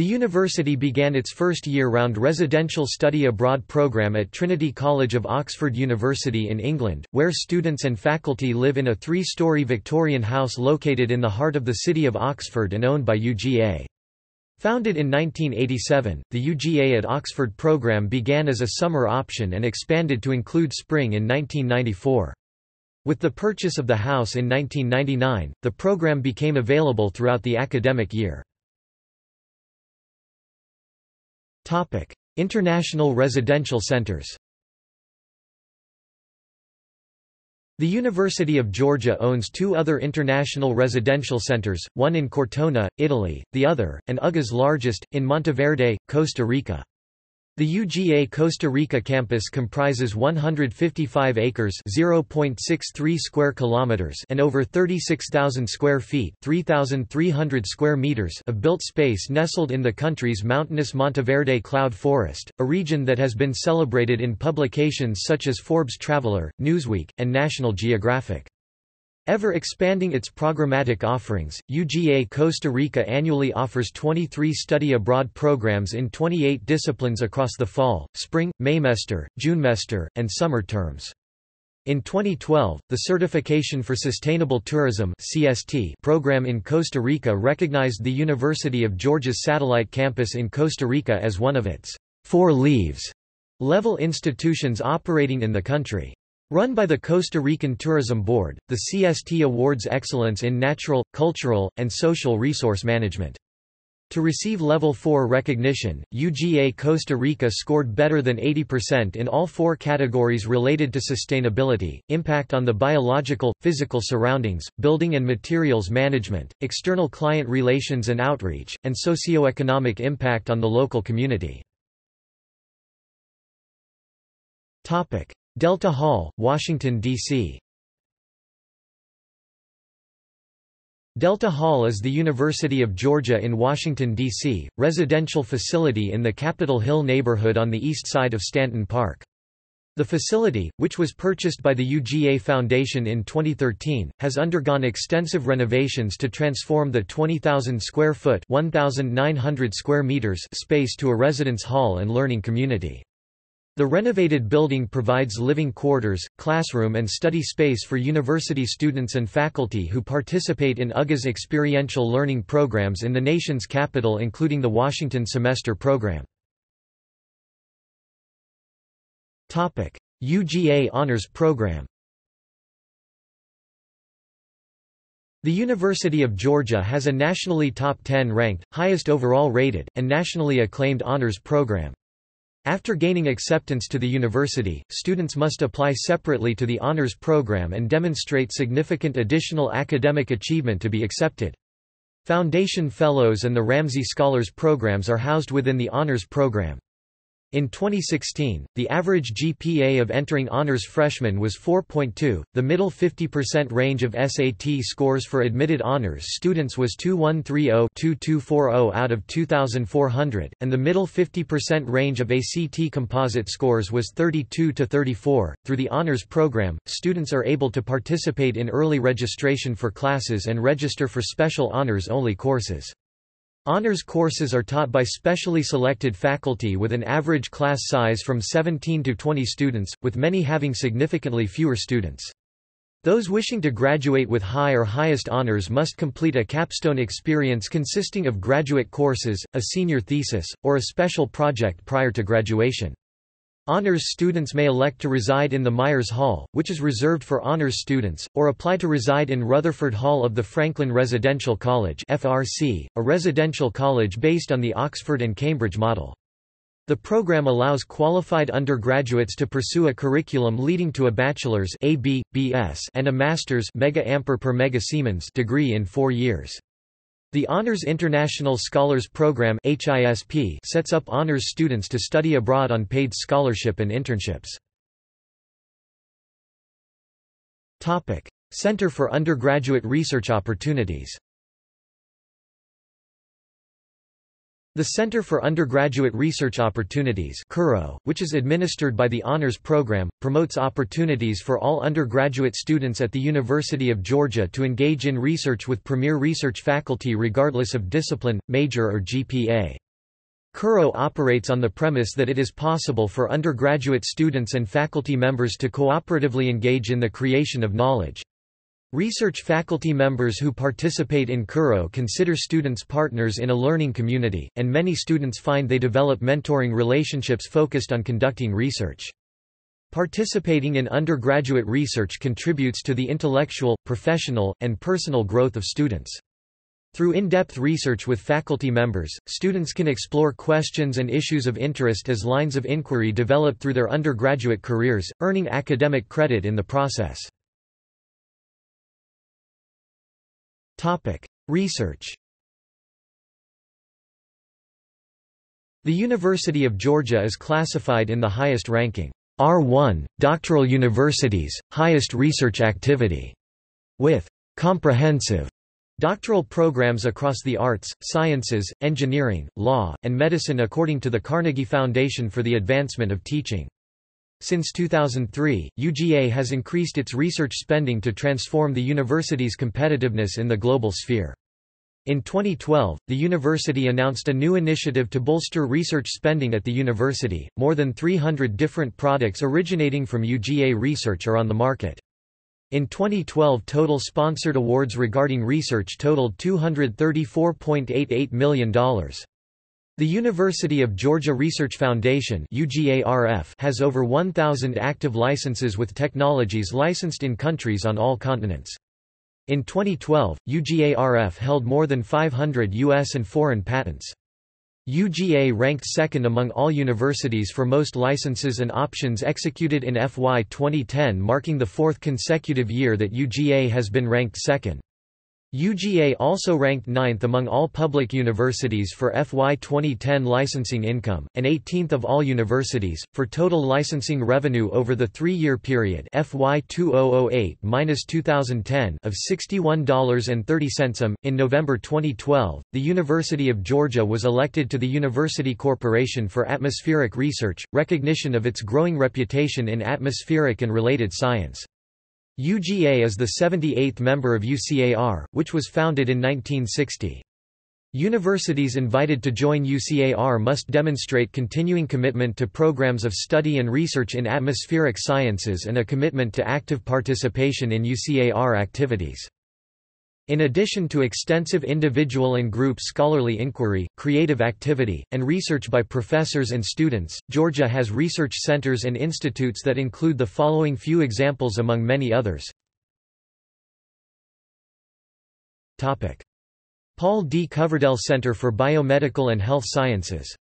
The university began its first year-round residential study abroad program at Trinity College of Oxford University in England, where students and faculty live in a three-story Victorian house located in the heart of the city of Oxford and owned by U G A. Founded in nineteen eighty-seven, the U G A at Oxford program began as a summer option and expanded to include spring in nineteen ninety-four. With the purchase of the house in nineteen ninety-nine, the program became available throughout the academic year. Topic: International residential centers. The University of Georgia owns two other international residential centers, one in Cortona, Italy, the other, and U G A's largest, in Monteverde, Costa Rica. The U G A Costa Rica campus comprises one hundred fifty-five acres (zero point six three square kilometers) and over thirty-six thousand square feet (three thousand three hundred square meters) of built space nestled in the country's mountainous Monteverde cloud forest, a region that has been celebrated in publications such as Forbes Traveler, Newsweek, and National Geographic. Ever expanding its programmatic offerings, U G A Costa Rica annually offers twenty-three study abroad programs in twenty-eight disciplines across the fall, spring, Maymester, Junemester, and summer terms. In twenty twelve, the Certification for Sustainable Tourism (C S T) program in Costa Rica recognized the University of Georgia's satellite campus in Costa Rica as one of its four leaves level institutions operating in the country. Run by the Costa Rican Tourism Board, the C S T awards excellence in natural, cultural, and social resource management. To receive Level four recognition, U G A Costa Rica scored better than eighty percent in all four categories related to sustainability, impact on the biological, physical surroundings, building and materials management, external client relations and outreach, and socioeconomic impact on the local community. Delta Hall, Washington, D C Delta Hall is the University of Georgia in Washington, D C, residential facility in the Capitol Hill neighborhood on the east side of Stanton Park. The facility, which was purchased by the U G A Foundation in twenty thirteen, has undergone extensive renovations to transform the twenty thousand square foot (one thousand nine hundred square meters) space to a residence hall and learning community. The renovated building provides living quarters, classroom and study space for university students and faculty who participate in U G A's experiential learning programs in the nation's capital, including the Washington Semester Program. U G A Honors Program. The University of Georgia has a nationally top ten ranked, highest overall rated, and nationally acclaimed honors program. After gaining acceptance to the university, students must apply separately to the honors program and demonstrate significant additional academic achievement to be accepted. Foundation Fellows and the Ramsey Scholars programs are housed within the honors program. In twenty sixteen, the average G P A of entering honors freshmen was four point two, the middle fifty percent range of S A T scores for admitted honors students was two thousand one hundred thirty to two thousand two hundred forty out of two thousand four hundred, and the middle fifty percent range of A C T composite scores was thirty-two to thirty-four. Through the honors program, students are able to participate in early registration for classes and register for special honors-only courses. Honors courses are taught by specially selected faculty with an average class size from seventeen to twenty students, with many having significantly fewer students. Those wishing to graduate with high or highest honors must complete a capstone experience consisting of graduate courses, a senior thesis, or a special project prior to graduation. Honors students may elect to reside in the Myers Hall, which is reserved for honors students, or apply to reside in Rutherford Hall of the Franklin Residential College (F R C), a residential college based on the Oxford and Cambridge model. The program allows qualified undergraduates to pursue a curriculum leading to a bachelor's (A B, B S) and a master's (mega ampere per mega Siemens) degree in four years. The Honors International Scholars Program (H I S P) sets up honors students to study abroad on paid scholarship and internships. Topic: Center for Undergraduate Research Opportunities. The Center for Undergraduate Research Opportunities (C U R O), which is administered by the Honors Program, promotes opportunities for all undergraduate students at the University of Georgia to engage in research with premier research faculty regardless of discipline, major or G P A. C U R O operates on the premise that it is possible for undergraduate students and faculty members to cooperatively engage in the creation of knowledge. Research faculty members who participate in C U R O consider students partners in a learning community, and many students find they develop mentoring relationships focused on conducting research. Participating in undergraduate research contributes to the intellectual, professional, and personal growth of students. Through in-depth research with faculty members, students can explore questions and issues of interest as lines of inquiry develop through their undergraduate careers, earning academic credit in the process. Topic: Research. The University of Georgia is classified in the highest ranking, R one, Doctoral Universities, Highest Research Activity, with comprehensive doctoral programs across the arts, sciences, engineering, law, and medicine according to the Carnegie Foundation for the Advancement of Teaching. Since two thousand three, U G A has increased its research spending to transform the university's competitiveness in the global sphere. In twenty twelve, the university announced a new initiative to bolster research spending at the university. More than three hundred different products originating from U G A research are on the market. In twenty twelve, total sponsored awards regarding research totaled two hundred thirty-four point eight eight million dollars. The University of Georgia Research Foundation (U G A R F) has over one thousand active licenses with technologies licensed in countries on all continents. In twenty twelve, U G A R F held more than five hundred U S and foreign patents. U G A ranked second among all universities for most licenses and options executed in F Y twenty ten, marking the fourth consecutive year that U G A has been ranked second. U G A also ranked ninth among all public universities for F Y twenty ten licensing income, and eighteenth of all universities, for total licensing revenue over the three-year period F Y two thousand eight to two thousand ten of sixty-one dollars and thirty cents a m. In November twenty twelve, the University of Georgia was elected to the University Corporation for Atmospheric Research, recognition of its growing reputation in atmospheric and related science. U G A is the seventy-eighth member of U C A R, which was founded in nineteen sixty. Universities invited to join U C A R must demonstrate continuing commitment to programs of study and research in atmospheric sciences and a commitment to active participation in U C A R activities. In addition to extensive individual and group scholarly inquiry, creative activity, and research by professors and students, Georgia has research centers and institutes that include the following few examples among many others. Topic: Paul D. Coverdell Center for Biomedical and Health Sciences.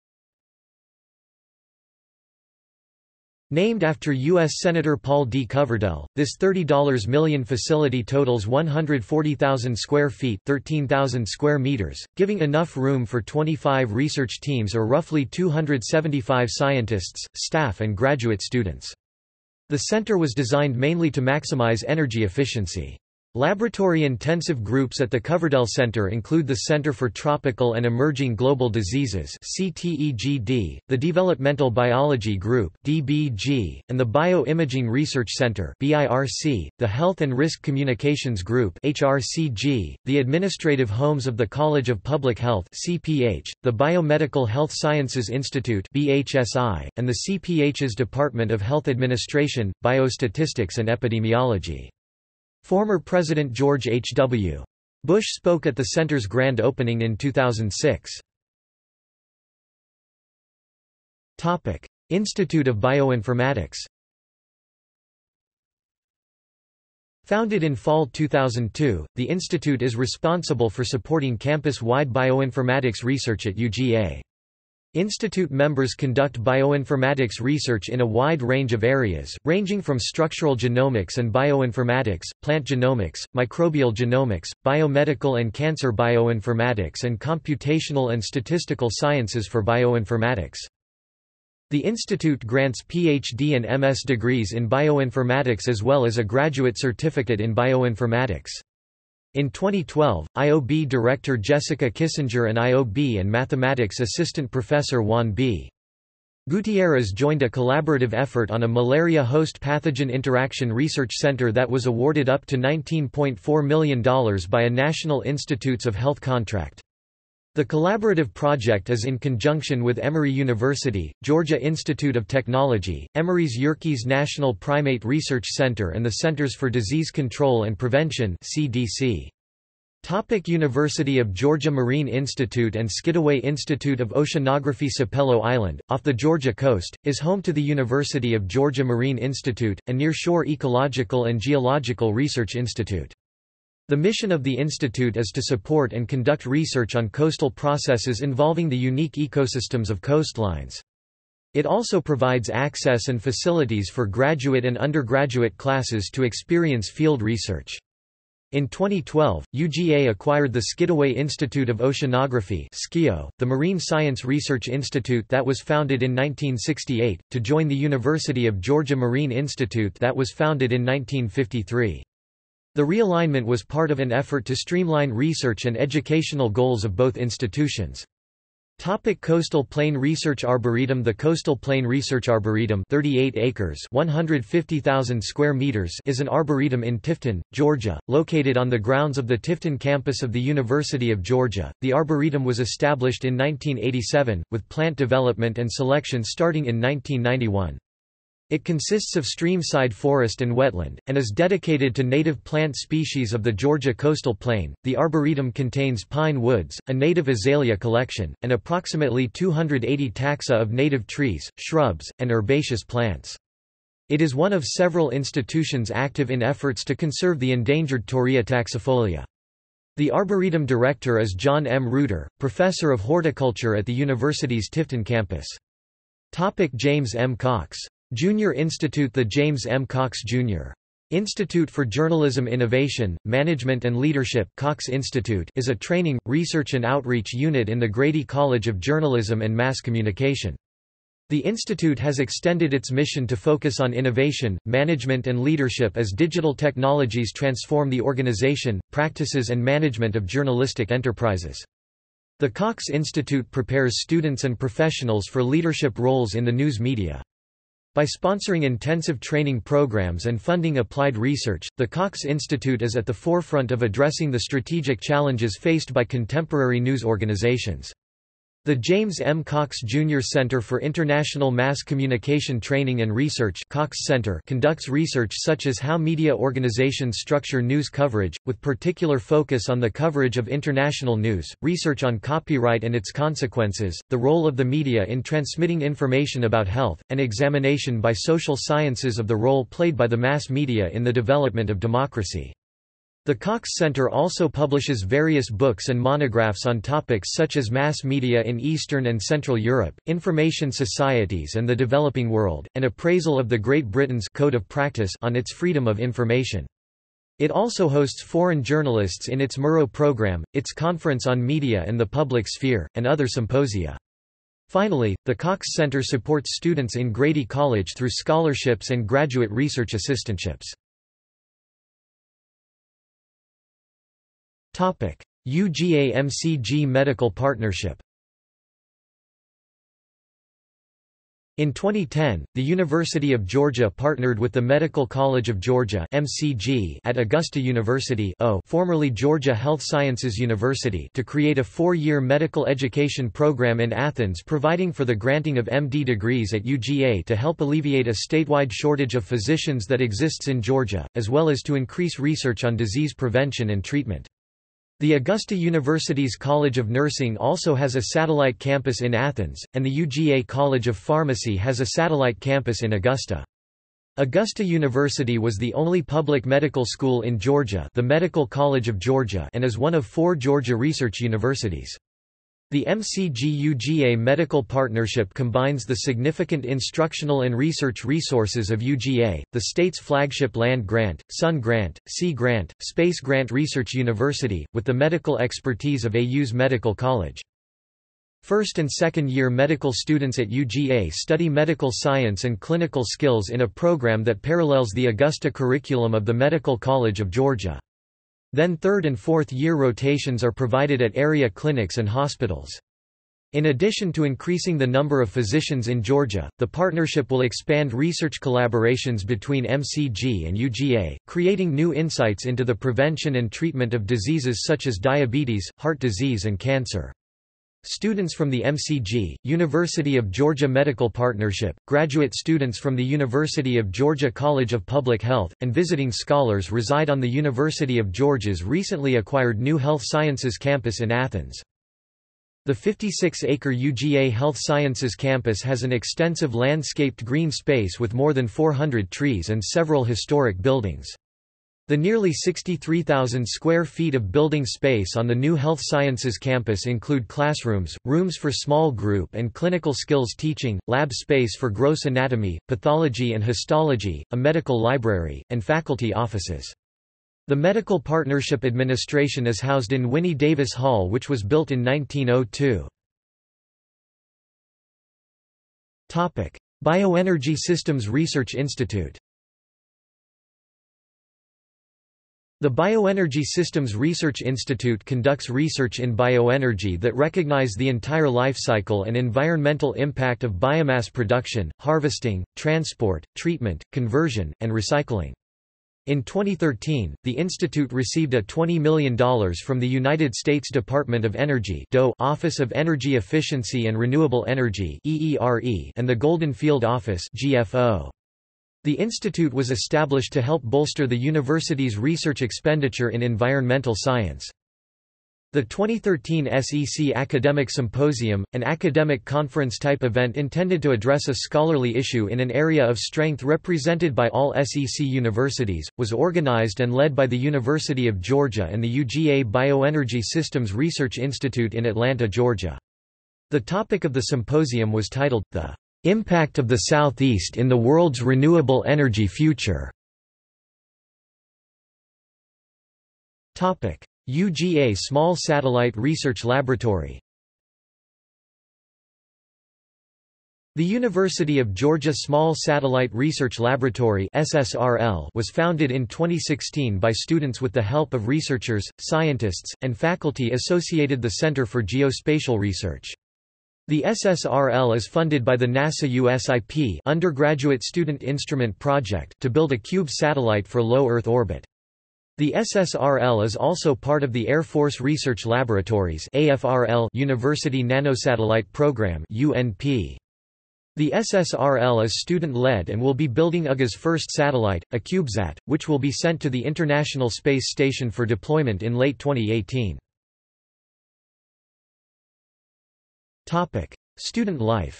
Named after U S Senator Paul D. Coverdell, this thirty million dollar facility totals one hundred forty thousand square feet (thirteen thousand square meters), giving enough room for twenty-five research teams or roughly two hundred seventy-five scientists, staff and graduate students. The center was designed mainly to maximize energy efficiency. Laboratory-intensive groups at the Coverdell Center include the Center for Tropical and Emerging Global Diseases (C T E G D), the Developmental Biology Group (D B G), and the Bioimaging Research Center (B I R C), the Health and Risk Communications Group (H R C G), the administrative homes of the College of Public Health (C P H), the Biomedical Health Sciences Institute (B H S I), and the C P H's Department of Health Administration, Biostatistics and Epidemiology. Former President George H W Bush spoke at the center's grand opening in two thousand six. Topic: Institute of Bioinformatics. Founded in fall two thousand two, the institute is responsible for supporting campus-wide bioinformatics research at U G A. Institute members conduct bioinformatics research in a wide range of areas, ranging from structural genomics and bioinformatics, plant genomics, microbial genomics, biomedical and cancer bioinformatics and computational and statistical sciences for bioinformatics. The institute grants P H D and M S degrees in bioinformatics as well as a graduate certificate in bioinformatics. In twenty twelve, I O B Director Jessica Kissinger and I O B and Mathematics Assistant Professor Juan B. Gutierrez joined a collaborative effort on a malaria host pathogen interaction research center that was awarded up to nineteen point four million dollars by a National Institutes of Health contract. The collaborative project is in conjunction with Emory University, Georgia Institute of Technology, Emory's Yerkes National Primate Research Center and the Centers for Disease Control and Prevention (C D C). Topic: University of Georgia Marine Institute and Skidaway Institute of Oceanography. Sapelo Island, off the Georgia coast, is home to the University of Georgia Marine Institute, a nearshore ecological and geological research institute. The mission of the institute is to support and conduct research on coastal processes involving the unique ecosystems of coastlines. It also provides access and facilities for graduate and undergraduate classes to experience field research. In twenty twelve, U G A acquired the Skidaway Institute of Oceanography, the marine science research institute that was founded in nineteen sixty-eight, to join the University of Georgia Marine Institute that was founded in nineteen fifty-three. The realignment was part of an effort to streamline research and educational goals of both institutions. Topic: Coastal Plain Research Arboretum. The Coastal Plain Research Arboretum, thirty-eight acres, one hundred fifty thousand square meters, is an arboretum in Tifton, Georgia, located on the grounds of the Tifton campus of the University of Georgia. The arboretum was established in nineteen eighty-seven, with plant development and selection starting in nineteen ninety-one. It consists of streamside forest and wetland, and is dedicated to native plant species of the Georgia coastal plain. The arboretum contains pine woods, a native azalea collection, and approximately two hundred eighty taxa of native trees, shrubs, and herbaceous plants. It is one of several institutions active in efforts to conserve the endangered Torreya taxifolia. The arboretum director is John M. Reuter, professor of horticulture at the university's Tifton campus. Topic: James M. Cox Junior Institute. The James M. Cox Junior Institute for Journalism Innovation, Management and Leadership Cox Institute is a training, research and outreach unit in the Grady College of Journalism and Mass Communication. The institute has extended its mission to focus on innovation, management and leadership as digital technologies transform the organization, practices and management of journalistic enterprises. The Cox Institute prepares students and professionals for leadership roles in the news media. By sponsoring intensive training programs and funding applied research, the Cox Institute is at the forefront of addressing the strategic challenges faced by contemporary news organizations. The James M. Cox Junior Center for International Mass Communication Training and Research Cox Center conducts research such as how media organizations structure news coverage, with particular focus on the coverage of international news, research on copyright and its consequences, the role of the media in transmitting information about health, and examination by social sciences of the role played by the mass media in the development of democracy. The Cox Center also publishes various books and monographs on topics such as mass media in Eastern and Central Europe, information societies and the developing world, and appraisal of the Great Britain's Code of Practice on its freedom of information. It also hosts foreign journalists in its Murrow program, its conference on media and the public sphere, and other symposia. Finally, the Cox Center supports students in Grady College through scholarships and graduate research assistantships. Topic: U G A M C G Medical Partnership. In twenty ten, the University of Georgia partnered with the Medical College of Georgia (M C G) at Augusta University, O, formerly Georgia Health Sciences University, to create a four-year medical education program in Athens, providing for the granting of M D degrees at U G A to help alleviate a statewide shortage of physicians that exists in Georgia, as well as to increase research on disease prevention and treatment. The Augusta University's College of Nursing also has a satellite campus in Athens, and the U G A College of Pharmacy has a satellite campus in Augusta. Augusta University was the only public medical school in Georgia, the Medical College of Georgia, and is one of four Georgia research universities. The M C G U G A Medical Partnership combines the significant instructional and research resources of U G A, the state's flagship land grant, Sun Grant, Sea Grant, Space Grant Research University, with the medical expertise of A U's Medical College. First and second year medical students at U G A study medical science and clinical skills in a program that parallels the Augusta curriculum of the Medical College of Georgia. Then third and fourth year rotations are provided at area clinics and hospitals. In addition to increasing the number of physicians in Georgia, the partnership will expand research collaborations between M C G and U G A, creating new insights into the prevention and treatment of diseases such as diabetes, heart disease, and cancer. Students from the M C G, University of Georgia Medical Partnership, graduate students from the University of Georgia College of Public Health, and visiting scholars reside on the University of Georgia's recently acquired New Health Sciences campus in Athens. The fifty-six acre U G A Health Sciences campus has an extensive landscaped green space with more than four hundred trees and several historic buildings. The nearly sixty-three thousand square feet of building space on the new Health Sciences campus include classrooms, rooms for small group and clinical skills teaching, lab space for gross anatomy, pathology and histology, a medical library, and faculty offices. The Medical Partnership Administration is housed in Winnie Davis Hall, which was built in nineteen oh two. Topic: Bioenergy Systems Research Institute. The Bioenergy Systems Research Institute conducts research in bioenergy that recognize the entire life cycle and environmental impact of biomass production, harvesting, transport, treatment, conversion, and recycling. In twenty thirteen, the institute received a twenty million dollars from the United States Department of Energy D O E Office of Energy Efficiency and Renewable Energy (E E R E) and the Golden Field Office (G F O). The institute was established to help bolster the university's research expenditure in environmental science. The twenty thirteen S E C Academic Symposium, an academic conference-type event intended to address a scholarly issue in an area of strength represented by all S E C universities, was organized and led by the University of Georgia and the U G A Bioenergy Systems Research Institute in Atlanta, Georgia. The topic of the symposium was titled, "The Impact of the Southeast in the World's Renewable Energy Future." U G A Small Satellite Research Laboratory. The University of Georgia Small Satellite Research Laboratory (S S R L) was founded in twenty sixteen by students with the help of researchers, scientists, and faculty associated the Center for Geospatial Research. The S S R L is funded by the NASA U S I P Undergraduate Student Instrument Project to build a cube satellite for low Earth orbit. The S S R L is also part of the Air Force Research Laboratories (A F R L) University Nanosatellite Program (U N P). The S S R L is student-led and will be building U G A's first satellite, a CubeSat, which will be sent to the International Space Station for deployment in late twenty eighteen. Topic: Student life.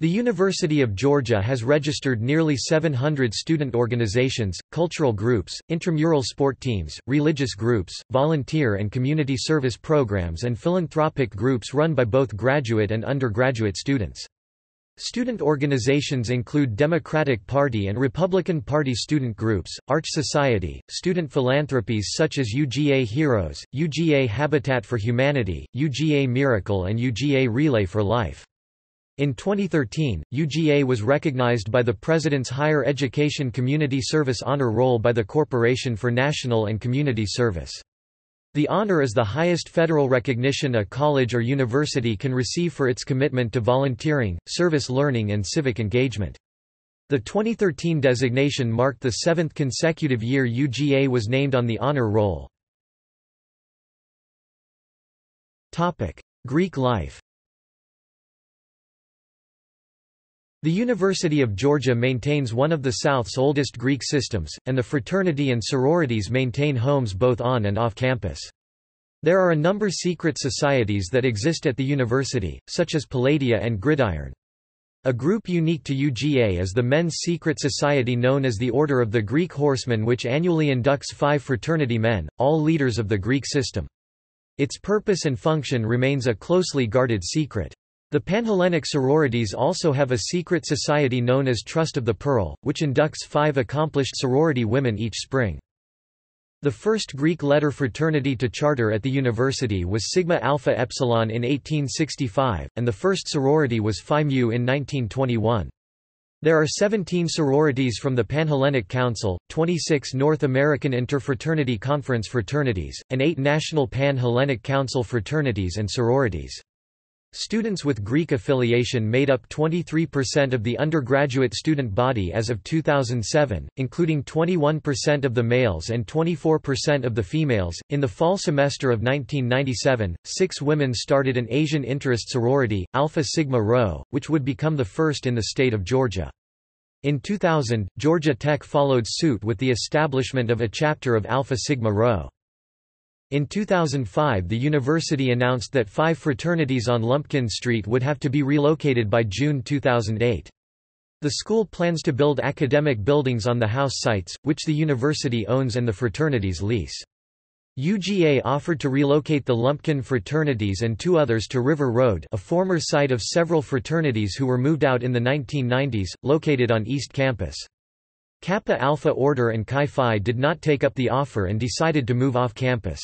The University of Georgia has registered nearly seven hundred student organizations, cultural groups, intramural sport teams, religious groups, volunteer and community service programs, and philanthropic groups run by both graduate and undergraduate students. Student organizations include Democratic Party and Republican Party student groups, Arch Society, student philanthropies such as U G A Heroes, U G A Habitat for Humanity, U G A Miracle, and U G A Relay for Life. In twenty thirteen, U G A was recognized by the President's Higher Education Community Service Honor Roll by the Corporation for National and Community Service. The honor is the highest federal recognition a college or university can receive for its commitment to volunteering, service learning, and civic engagement. The twenty thirteen designation marked the seventh consecutive year U G A was named on the honor roll. Topic: Greek life. The University of Georgia maintains one of the South's oldest Greek systems, and the fraternity and sororities maintain homes both on and off campus. There are a number of secret societies that exist at the university, such as Palladia and Gridiron. A group unique to U G A is the men's secret society known as the Order of the Greek Horsemen, which annually inducts five fraternity men, all leaders of the Greek system. Its purpose and function remains a closely guarded secret. The Panhellenic sororities also have a secret society known as Trust of the Pearl, which inducts five accomplished sorority women each spring. The first Greek letter fraternity to charter at the university was Sigma Alpha Epsilon in eighteen sixty-five, and the first sorority was Phi Mu in nineteen twenty-one. There are seventeen sororities from the Panhellenic Council, twenty-six North American Interfraternity Conference fraternities, and eight National Panhellenic Council fraternities and sororities. Students with Greek affiliation made up twenty-three percent of the undergraduate student body as of two thousand seven, including twenty-one percent of the males and twenty-four percent of the females. In the fall semester of nineteen ninety-seven, six women started an Asian interest sorority, Alpha Sigma Rho, which would become the first in the state of Georgia. In two thousand, Georgia Tech followed suit with the establishment of a chapter of Alpha Sigma Rho. In two thousand five, the university announced that five fraternities on Lumpkin Street would have to be relocated by June two thousand eight. The school plans to build academic buildings on the house sites, which the university owns and the fraternities lease. U G A offered to relocate the Lumpkin fraternities and two others to River Road, a former site of several fraternities who were moved out in the nineteen nineties, located on East Campus. Kappa Alpha Order and Chi Phi did not take up the offer and decided to move off campus.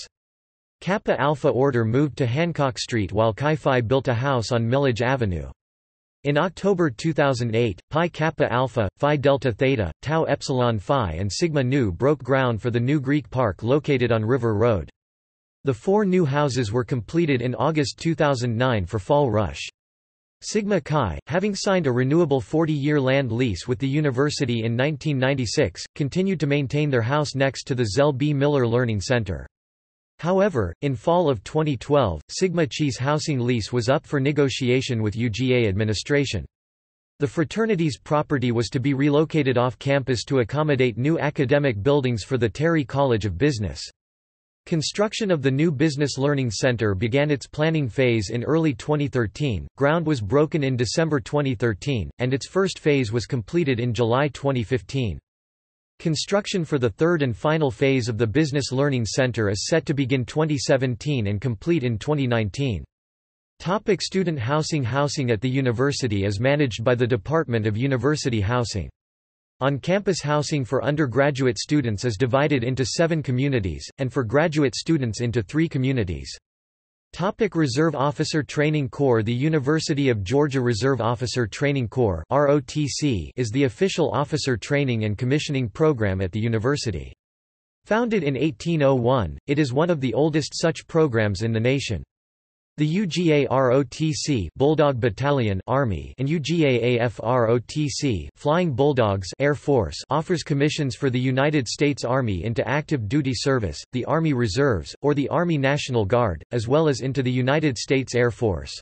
Kappa Alpha Order moved to Hancock Street while Chi Phi built a house on Milledge Avenue. In October two thousand eight, Pi Kappa Alpha, Phi Delta Theta, Tau Epsilon Phi and Sigma Nu broke ground for the new Greek park located on River Road. The four new houses were completed in August two thousand nine for fall rush. Sigma Chi, having signed a renewable forty-year land lease with the university in nineteen ninety-six, continued to maintain their house next to the Zell B. Miller Learning Center. However, in fall of twenty twelve, Sigma Chi's housing lease was up for negotiation with U G A administration. The fraternity's property was to be relocated off campus to accommodate new academic buildings for the Terry College of Business. Construction of the new Business Learning Center began its planning phase in early twenty thirteen, ground was broken in December twenty thirteen, and its first phase was completed in July twenty fifteen. Construction for the third and final phase of the Business Learning Center is set to begin twenty seventeen and complete in twenty nineteen. Topic: student housing. Housing at the university is managed by the Department of University Housing. On-campus housing for undergraduate students is divided into seven communities, and for graduate students into three communities. Topic: Reserve Officer Training Corps. The University of Georgia Reserve Officer Training Corps (R O T C) is the official officer training and commissioning program at the university. Founded in eighteen oh one, it is one of the oldest such programs in the nation. The U G A R O T C Bulldog Battalion Army and U G A A F R O T C Flying Bulldogs Air Force offers commissions for the United States Army into active duty service, the Army Reserves, or the Army National Guard, as well as into the United States Air Force.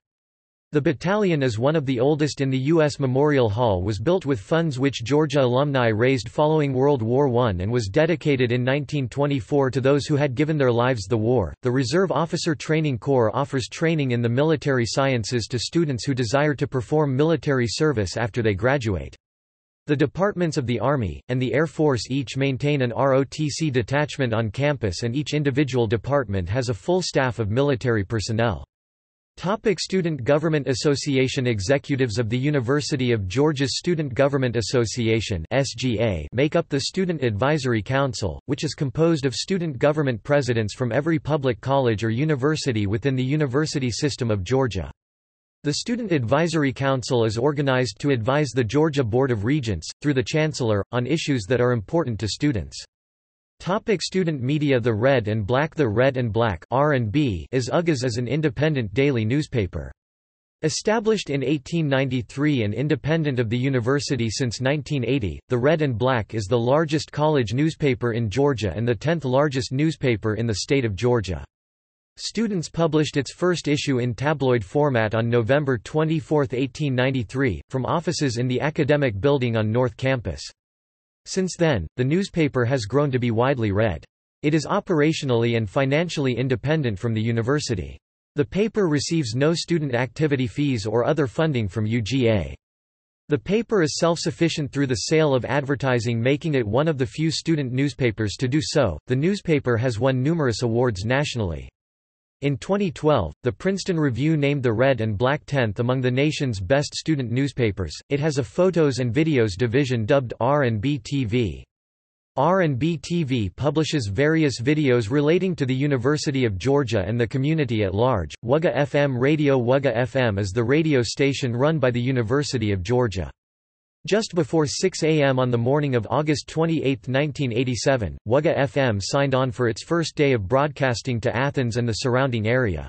The battalion is one of the oldest in the U S Memorial Hall was built with funds which Georgia alumni raised following World War One and was dedicated in nineteen twenty-four to those who had given their lives the war. The Reserve Officer Training Corps offers training in the military sciences to students who desire to perform military service after they graduate. The departments of the Army and the Air Force each maintain an R O T C detachment on campus, and each individual department has a full staff of military personnel. Topic: Student Government Association. Executives of the University of Georgia's Student Government Association (S G A) make up the Student Advisory Council, which is composed of student government presidents from every public college or university within the university system of Georgia. The Student Advisory Council is organized to advise the Georgia Board of Regents, through the Chancellor, on issues that are important to students. Topic: student media. The Red and Black. The Red and Black R and B is U G A's as an independent daily newspaper. Established in eighteen ninety-three and independent of the university since nineteen eighty, the Red and Black is the largest college newspaper in Georgia and the tenth largest newspaper in the state of Georgia. Students published its first issue in tabloid format on November twenty-fourth, eighteen ninety-three, from offices in the academic building on North Campus. Since then, the newspaper has grown to be widely read. It is operationally and financially independent from the university. The paper receives no student activity fees or other funding from U G A. The paper is self-sufficient through the sale of advertising, making it one of the few student newspapers to do so. The newspaper has won numerous awards nationally. In twenty twelve, the Princeton Review named the Red and Black tenth among the nation's best student newspapers. It has a photos and videos division dubbed R and B T V. R and B T V publishes various videos relating to the University of Georgia and the community at large. W U G A F M Radio. W U G A F M is the radio station run by the University of Georgia. Just before six A M on the morning of August twenty-eighth, nineteen eighty-seven, W U G A F M signed on for its first day of broadcasting to Athens and the surrounding area.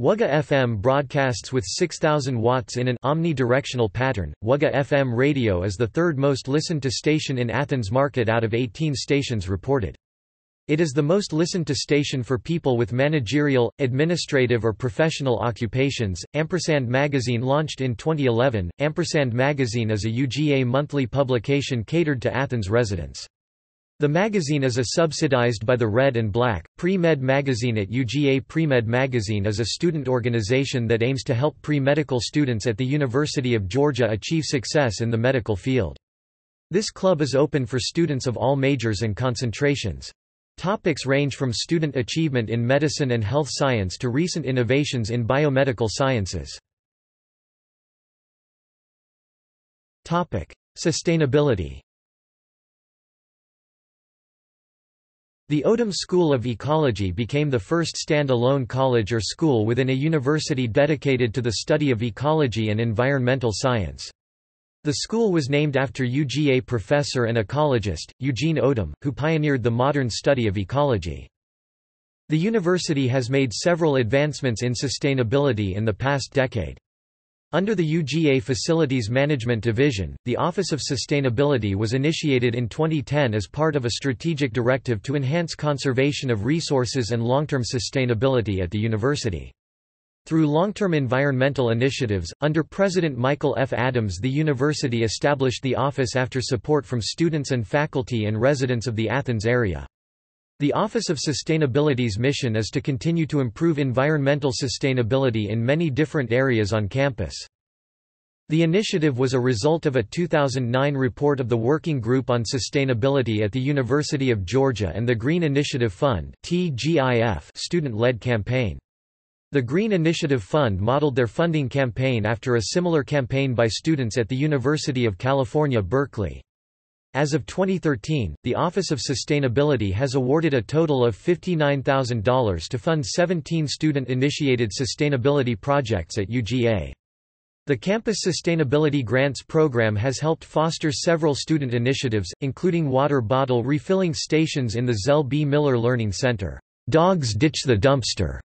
W U G A F M broadcasts with six thousand watts in an omnidirectional pattern. W U G A F M radio is the third most listened to station in Athens market out of eighteen stations reported. It is the most listened to station for people with managerial, administrative or professional occupations. Ampersand Magazine launched in twenty eleven. Ampersand Magazine is a U G A monthly publication catered to Athens residents. The magazine is a subsidized by the Red and Black. Pre-Med Magazine at U G A. Pre-Med Magazine is a student organization that aims to help pre-medical students at the University of Georgia achieve success in the medical field. This club is open for students of all majors and concentrations. Topics range from student achievement in medicine and health science to recent innovations in biomedical sciences. Topic: sustainability. The Odom School of Ecology became the first stand-alone college or school within a university dedicated to the study of ecology and environmental science. The school was named after U G A professor and ecologist, Eugene Odom, who pioneered the modern study of ecology. The university has made several advancements in sustainability in the past decade. Under the U G A Facilities Management Division, the Office of Sustainability was initiated in twenty ten as part of a strategic directive to enhance conservation of resources and long-term sustainability at the university. Through long-term environmental initiatives, under President Michael F. Adams, the university established the office after support from students and faculty and residents of the Athens area. The Office of Sustainability's mission is to continue to improve environmental sustainability in many different areas on campus. The initiative was a result of a two thousand nine report of the Working Group on Sustainability at the University of Georgia and the Green Initiative Fund student-led campaign. The Green Initiative Fund modeled their funding campaign after a similar campaign by students at the University of California, Berkeley. As of twenty thirteen, the Office of Sustainability has awarded a total of fifty-nine thousand dollars to fund seventeen student-initiated sustainability projects at U G A. The Campus Sustainability Grants Program has helped foster several student initiatives, including water bottle refilling stations in the Zell B. Miller Learning Center, Dogs Ditch the Dumpster,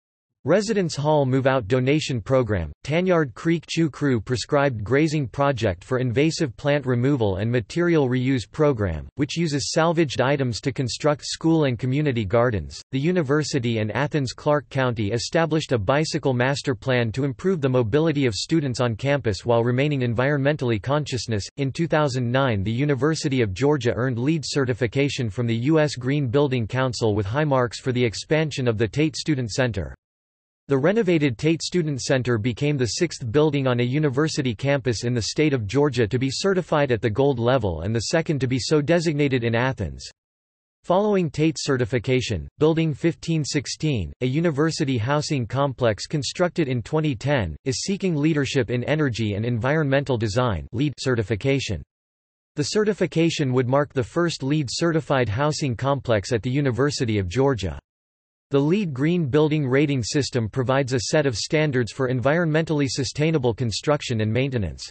Residence Hall Move-Out Donation Program, Tanyard Creek Chew Crew Prescribed Grazing Project for Invasive Plant Removal and Material Reuse Program, which uses salvaged items to construct school and community gardens. The university and Athens-Clarke County established a bicycle master plan to improve the mobility of students on campus while remaining environmentally conscious. In two thousand nine, the University of Georgia earned LEED certification from the U S Green Building Council with high marks for the expansion of the Tate Student Center. The renovated Tate Student Center became the sixth building on a university campus in the state of Georgia to be certified at the gold level and the second to be so designated in Athens. Following Tate certification, Building fifteen sixteen, a university housing complex constructed in twenty ten, is seeking Leadership in Energy and Environmental Design (LEED) certification. The certification would mark the first LEED-certified housing complex at the University of Georgia. The LEED Green Building Rating System provides a set of standards for environmentally sustainable construction and maintenance.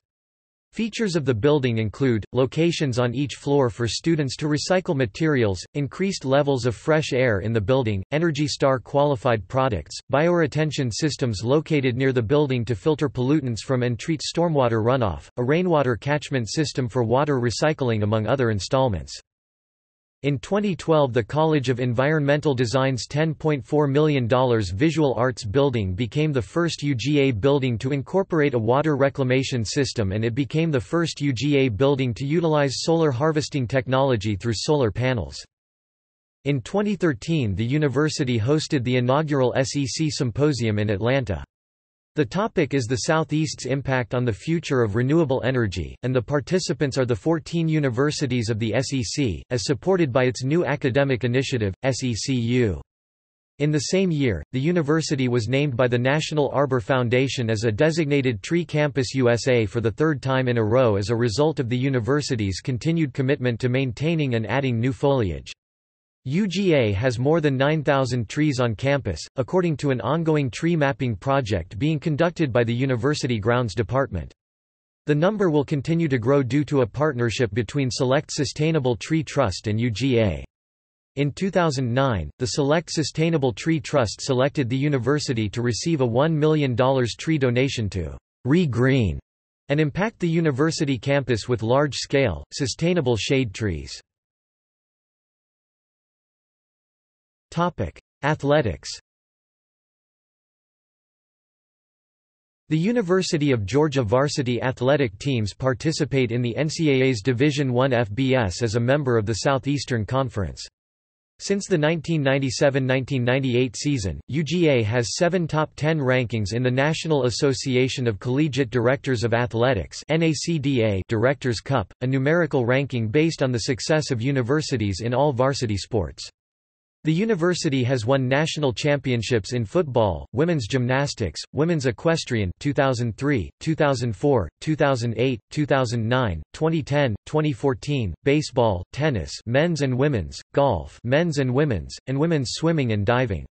Features of the building include locations on each floor for students to recycle materials, increased levels of fresh air in the building, Energy Star qualified products, bioretention systems located near the building to filter pollutants from and treat stormwater runoff, a rainwater catchment system for water recycling, among other installments. In twenty twelve, the College of Environmental Design's ten point four million dollars Visual Arts Building became the first U G A building to incorporate a water reclamation system, and it became the first U G A building to utilize solar harvesting technology through solar panels. In twenty thirteen, the university hosted the inaugural S E C Symposium in Atlanta. The topic is the Southeast's impact on the future of renewable energy, and the participants are the fourteen universities of the S E C, as supported by its new academic initiative, S E C U. In the same year, the university was named by the National Arbor Foundation as a designated Tree Campus U S A for the third time in a row as a result of the university's continued commitment to maintaining and adding new foliage. U G A has more than nine thousand trees on campus, according to an ongoing tree mapping project being conducted by the University Grounds Department. The number will continue to grow due to a partnership between Select Sustainable Tree Trust and U G A. In two thousand nine, the Select Sustainable Tree Trust selected the university to receive a one million dollars tree donation to re-green and impact the university campus with large-scale, sustainable shade trees. Topic: Athletics. The University of Georgia varsity athletic teams participate in the N C double A's Division I F B S as a member of the Southeastern Conference. Since the nineteen ninety-seven nineteen ninety-eight season, U G A has seven top ten rankings in the National Association of Collegiate Directors of Athletics (N A C D A) Directors' Cup, a numerical ranking based on the success of universities in all varsity sports. The university has won national championships in football, women's gymnastics, women's equestrian two thousand three, two thousand four, two thousand eight, two thousand nine, twenty ten, twenty fourteen, baseball, tennis, men's and women's, golf, men's and women's, and women's swimming and diving.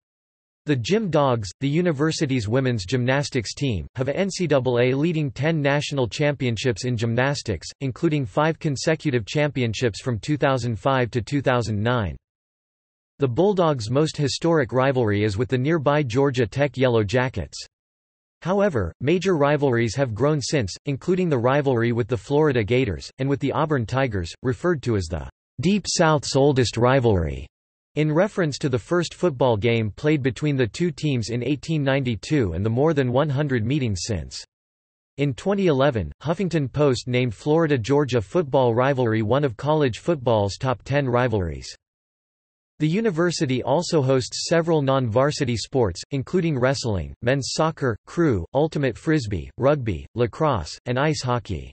The Gym Dogs, the university's women's gymnastics team, have a N C double A leading ten national championships in gymnastics, including five consecutive championships from two thousand five to two thousand nine. The Bulldogs' most historic rivalry is with the nearby Georgia Tech Yellow Jackets. However, major rivalries have grown since, including the rivalry with the Florida Gators, and with the Auburn Tigers, referred to as the Deep South's oldest rivalry, in reference to the first football game played between the two teams in eighteen ninety-two and the more than one hundred meetings since. In twenty eleven, Huffington Post named Florida-Georgia football rivalry one of college football's top ten rivalries. The university also hosts several non-varsity sports, including wrestling, men's soccer, crew, ultimate frisbee, rugby, lacrosse, and ice hockey.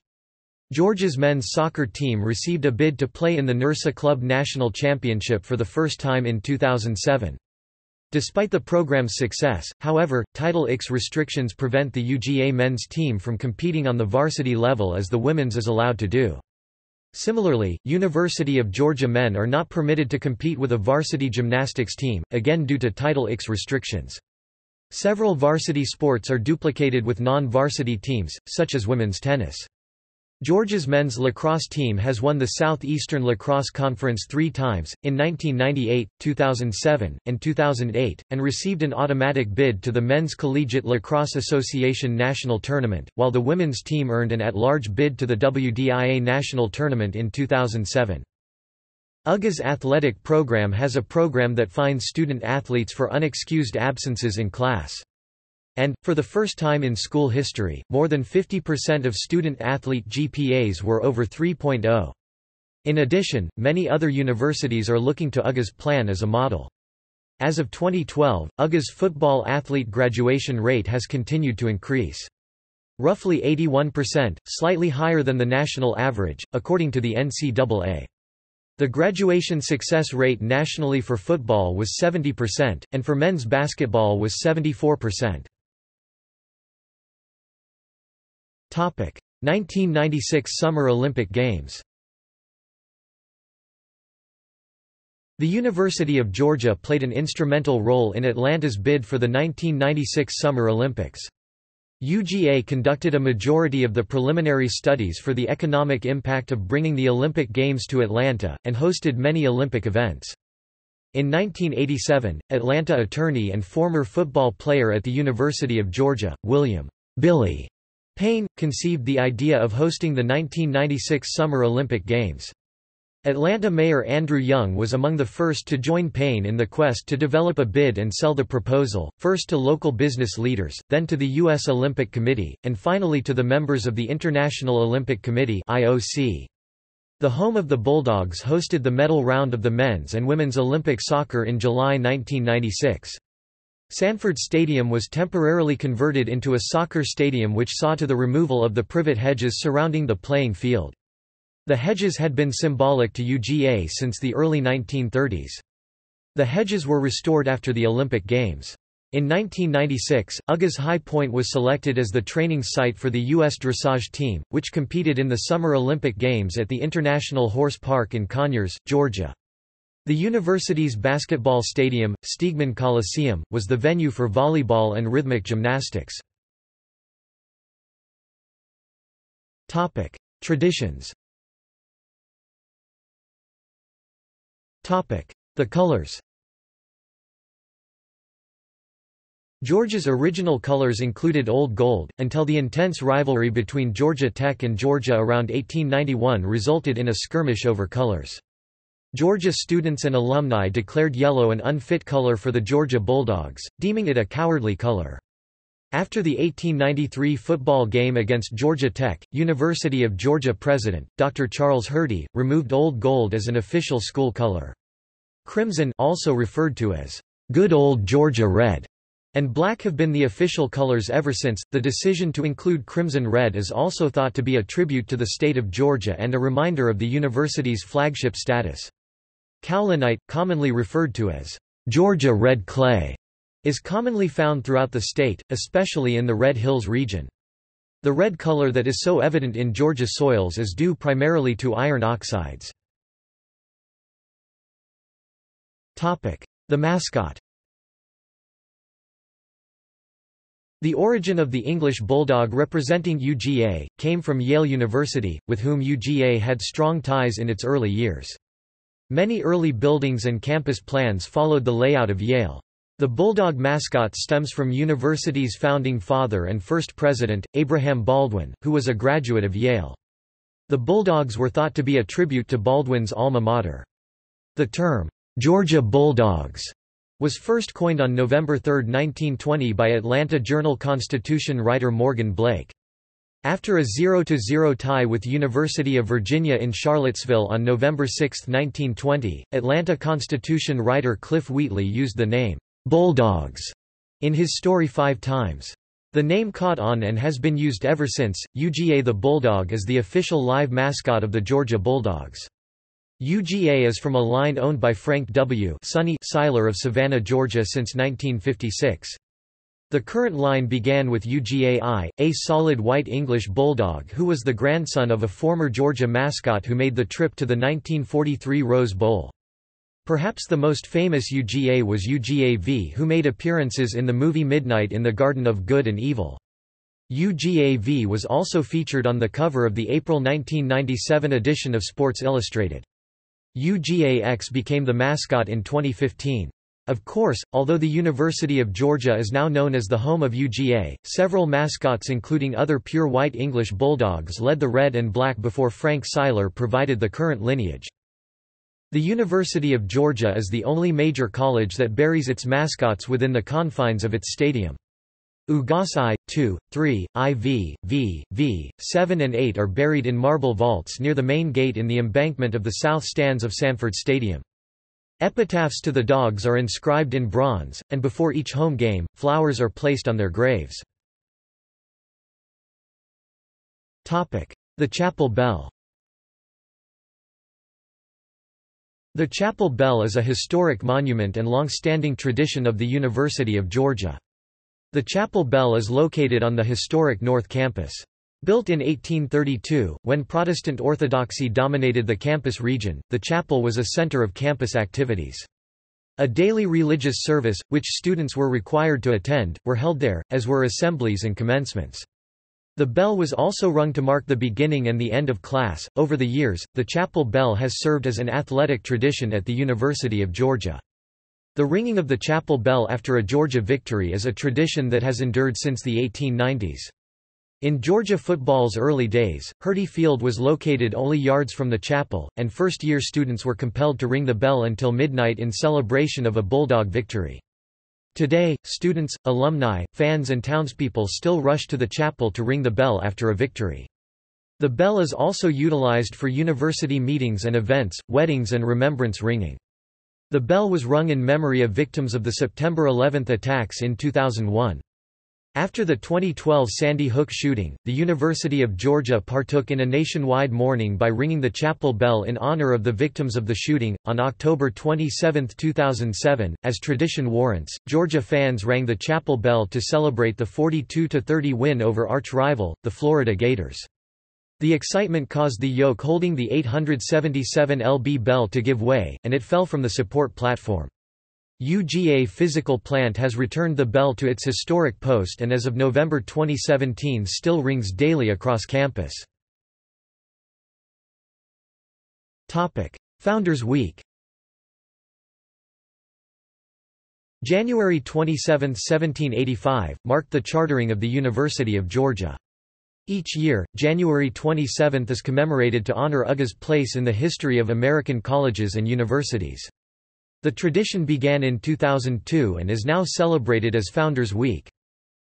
Georgia's men's soccer team received a bid to play in the NERSA Club National Championship for the first time in two thousand seven. Despite the program's success, however, Title six restrictions prevent the U G A men's team from competing on the varsity level as the women's is allowed to do. Similarly, University of Georgia men are not permitted to compete with a varsity gymnastics team, again due to Title six restrictions. Several varsity sports are duplicated with non-varsity teams, such as women's tennis. Georgia's men's lacrosse team has won the Southeastern Lacrosse Conference three times, in nineteen ninety-eight, two thousand seven, and two thousand eight, and received an automatic bid to the Men's Collegiate Lacrosse Association National Tournament, while the women's team earned an at-large bid to the W D I A National Tournament in two thousand seven. U G A's athletic program has a program that fines student athletes for unexcused absences in class. And, for the first time in school history, more than fifty percent of student-athlete G P As were over three point oh. In addition, many other universities are looking to U G A's plan as a model. As of twenty twelve, U G A's football athlete graduation rate has continued to increase. Roughly eighty-one percent, slightly higher than the national average, according to the N C double A. The graduation success rate nationally for football was seventy percent, and for men's basketball was seventy-four percent. Topic: nineteen ninety-six Summer Olympic Games. The University of Georgia played an instrumental role in Atlanta's bid for the nineteen ninety-six Summer Olympics. U G A conducted a majority of the preliminary studies for the economic impact of bringing the Olympic Games to Atlanta, and hosted many Olympic events. In nineteen eighty-seven, Atlanta attorney and former football player at the University of Georgia, William "Billy" Payne, conceived the idea of hosting the nineteen ninety-six Summer Olympic Games. Atlanta Mayor Andrew Young was among the first to join Payne in the quest to develop a bid and sell the proposal, first to local business leaders, then to the U S Olympic Committee, and finally to the members of the International Olympic Committee (I O C). The home of the Bulldogs hosted the medal round of the men's and women's Olympic soccer in July nineteen ninety-six. Sanford Stadium was temporarily converted into a soccer stadium which saw to the removal of the privet hedges surrounding the playing field. The hedges had been symbolic to U G A since the early nineteen thirties. The hedges were restored after the Olympic Games. In nineteen ninety-six, U G A's High Point was selected as the training site for the U S dressage team, which competed in the Summer Olympic Games at the International Horse Park in Conyers, Georgia. The university's basketball stadium, Stedman Coliseum, was the venue for volleyball and rhythmic gymnastics. Topic: Traditions. Topic: The colors. Georgia's original colors included old gold, until the intense rivalry between Georgia Tech and Georgia around eighteen ninety-one resulted in a skirmish over colors. Georgia students and alumni declared yellow an unfit color for the Georgia Bulldogs, deeming it a cowardly color. After the eighteen ninety-three football game against Georgia Tech, University of Georgia president, Doctor Charles Hurdy, removed old gold as an official school color. Crimson, also referred to as good old Georgia red, and black have been the official colors ever since. The decision to include crimson red is also thought to be a tribute to the state of Georgia and a reminder of the university's flagship status. Cowlinite, commonly referred to as Georgia red clay is commonly found throughout the state, especially in the Red Hills region. The red color that is so evident in Georgia soils is due primarily to iron oxides. Topic: The mascot. The origin of the English bulldog representing U G A came from Yale University, with whom U G A had strong ties in its early years. Many early buildings and campus plans followed the layout of Yale. The bulldog mascot stems from university's founding father and first president, Abraham Baldwin, who was a graduate of Yale. The Bulldogs were thought to be a tribute to Baldwin's alma mater. The term, "Georgia Bulldogs," was first coined on November third, nineteen twenty by Atlanta Journal-Constitution writer Morgan Blake. After a zero to zero tie with University of Virginia in Charlottesville on November sixth, nineteen twenty, Atlanta Constitution writer Cliff Wheatley used the name, "Bulldogs," in his story five times. The name caught on and has been used ever since. U G A the Bulldog is the official live mascot of the Georgia Bulldogs. U G A is from a line owned by Frank W. Sonny Seiler of Savannah, Georgia since nineteen fifty-six. The current line began with U G A I, a solid white English bulldog who was the grandson of a former Georgia mascot who made the trip to the nineteen forty-three Rose Bowl. Perhaps the most famous U G A was U G A V, who made appearances in the movie Midnight in the Garden of Good and Evil. U G A V was also featured on the cover of the April nineteen ninety-seven edition of Sports Illustrated. U G A X became the mascot in twenty fifteen. Of course, although the University of Georgia is now known as the home of U G A, several mascots including other pure white English Bulldogs led the red and black before Frank Seiler provided the current lineage. The University of Georgia is the only major college that buries its mascots within the confines of its stadium. U G A S I, two, three, four, five, seven and eight are buried in marble vaults near the main gate in the embankment of the south stands of Sanford Stadium. Epitaphs to the dogs are inscribed in bronze, and before each home game, flowers are placed on their graves. The Chapel Bell. The Chapel Bell is a historic monument and long-standing tradition of the University of Georgia. The Chapel Bell is located on the historic North Campus. Built in eighteen thirty-two, when Protestant Orthodoxy dominated the campus region, the chapel was a center of campus activities. A daily religious service, which students were required to attend, were held there, as were assemblies and commencements. The bell was also rung to mark the beginning and the end of class. Over the years, the chapel bell has served as an athletic tradition at the University of Georgia. The ringing of the chapel bell after a Georgia victory is a tradition that has endured since the eighteen nineties. In Georgia football's early days, Hurdy Field was located only yards from the chapel, and first-year students were compelled to ring the bell until midnight in celebration of a Bulldog victory. Today, students, alumni, fans and townspeople still rush to the chapel to ring the bell after a victory. The bell is also utilized for university meetings and events, weddings and remembrance ringing. The bell was rung in memory of victims of the September eleventh attacks in two thousand one. After the twenty twelve Sandy Hook shooting, the University of Georgia partook in a nationwide mourning by ringing the chapel bell in honor of the victims of the shooting. On October twenty-seventh, two thousand seven, as tradition warrants, Georgia fans rang the chapel bell to celebrate the forty-two to thirty win over arch-rival, the Florida Gators. The excitement caused the yoke holding the eight hundred seventy-seven pound bell to give way, and it fell from the support platform. U G A physical plant has returned the bell to its historic post and as of November twenty seventeen still rings daily across campus. Founders Week. January twenty-seventh, seventeen eighty-five, marked the chartering of the University of Georgia. Each year, January twenty-seventh is commemorated to honor U G A's place in the history of American colleges and universities. The tradition began in two thousand two and is now celebrated as Founders Week.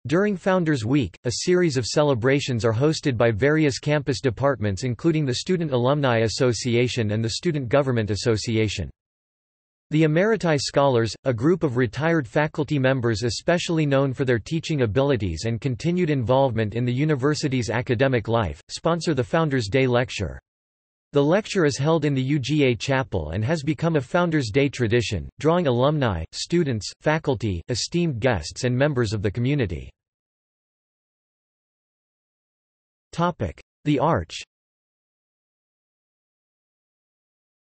During Founders Week, a series of celebrations are hosted by various campus departments including the Student Alumni Association and the Student Government Association. The Emeriti Scholars, a group of retired faculty members especially known for their teaching abilities and continued involvement in the university's academic life, sponsor the Founders Day Lecture. The lecture is held in the U G A Chapel and has become a Founders' Day tradition, drawing alumni, students, faculty, esteemed guests and members of the community. The Arch.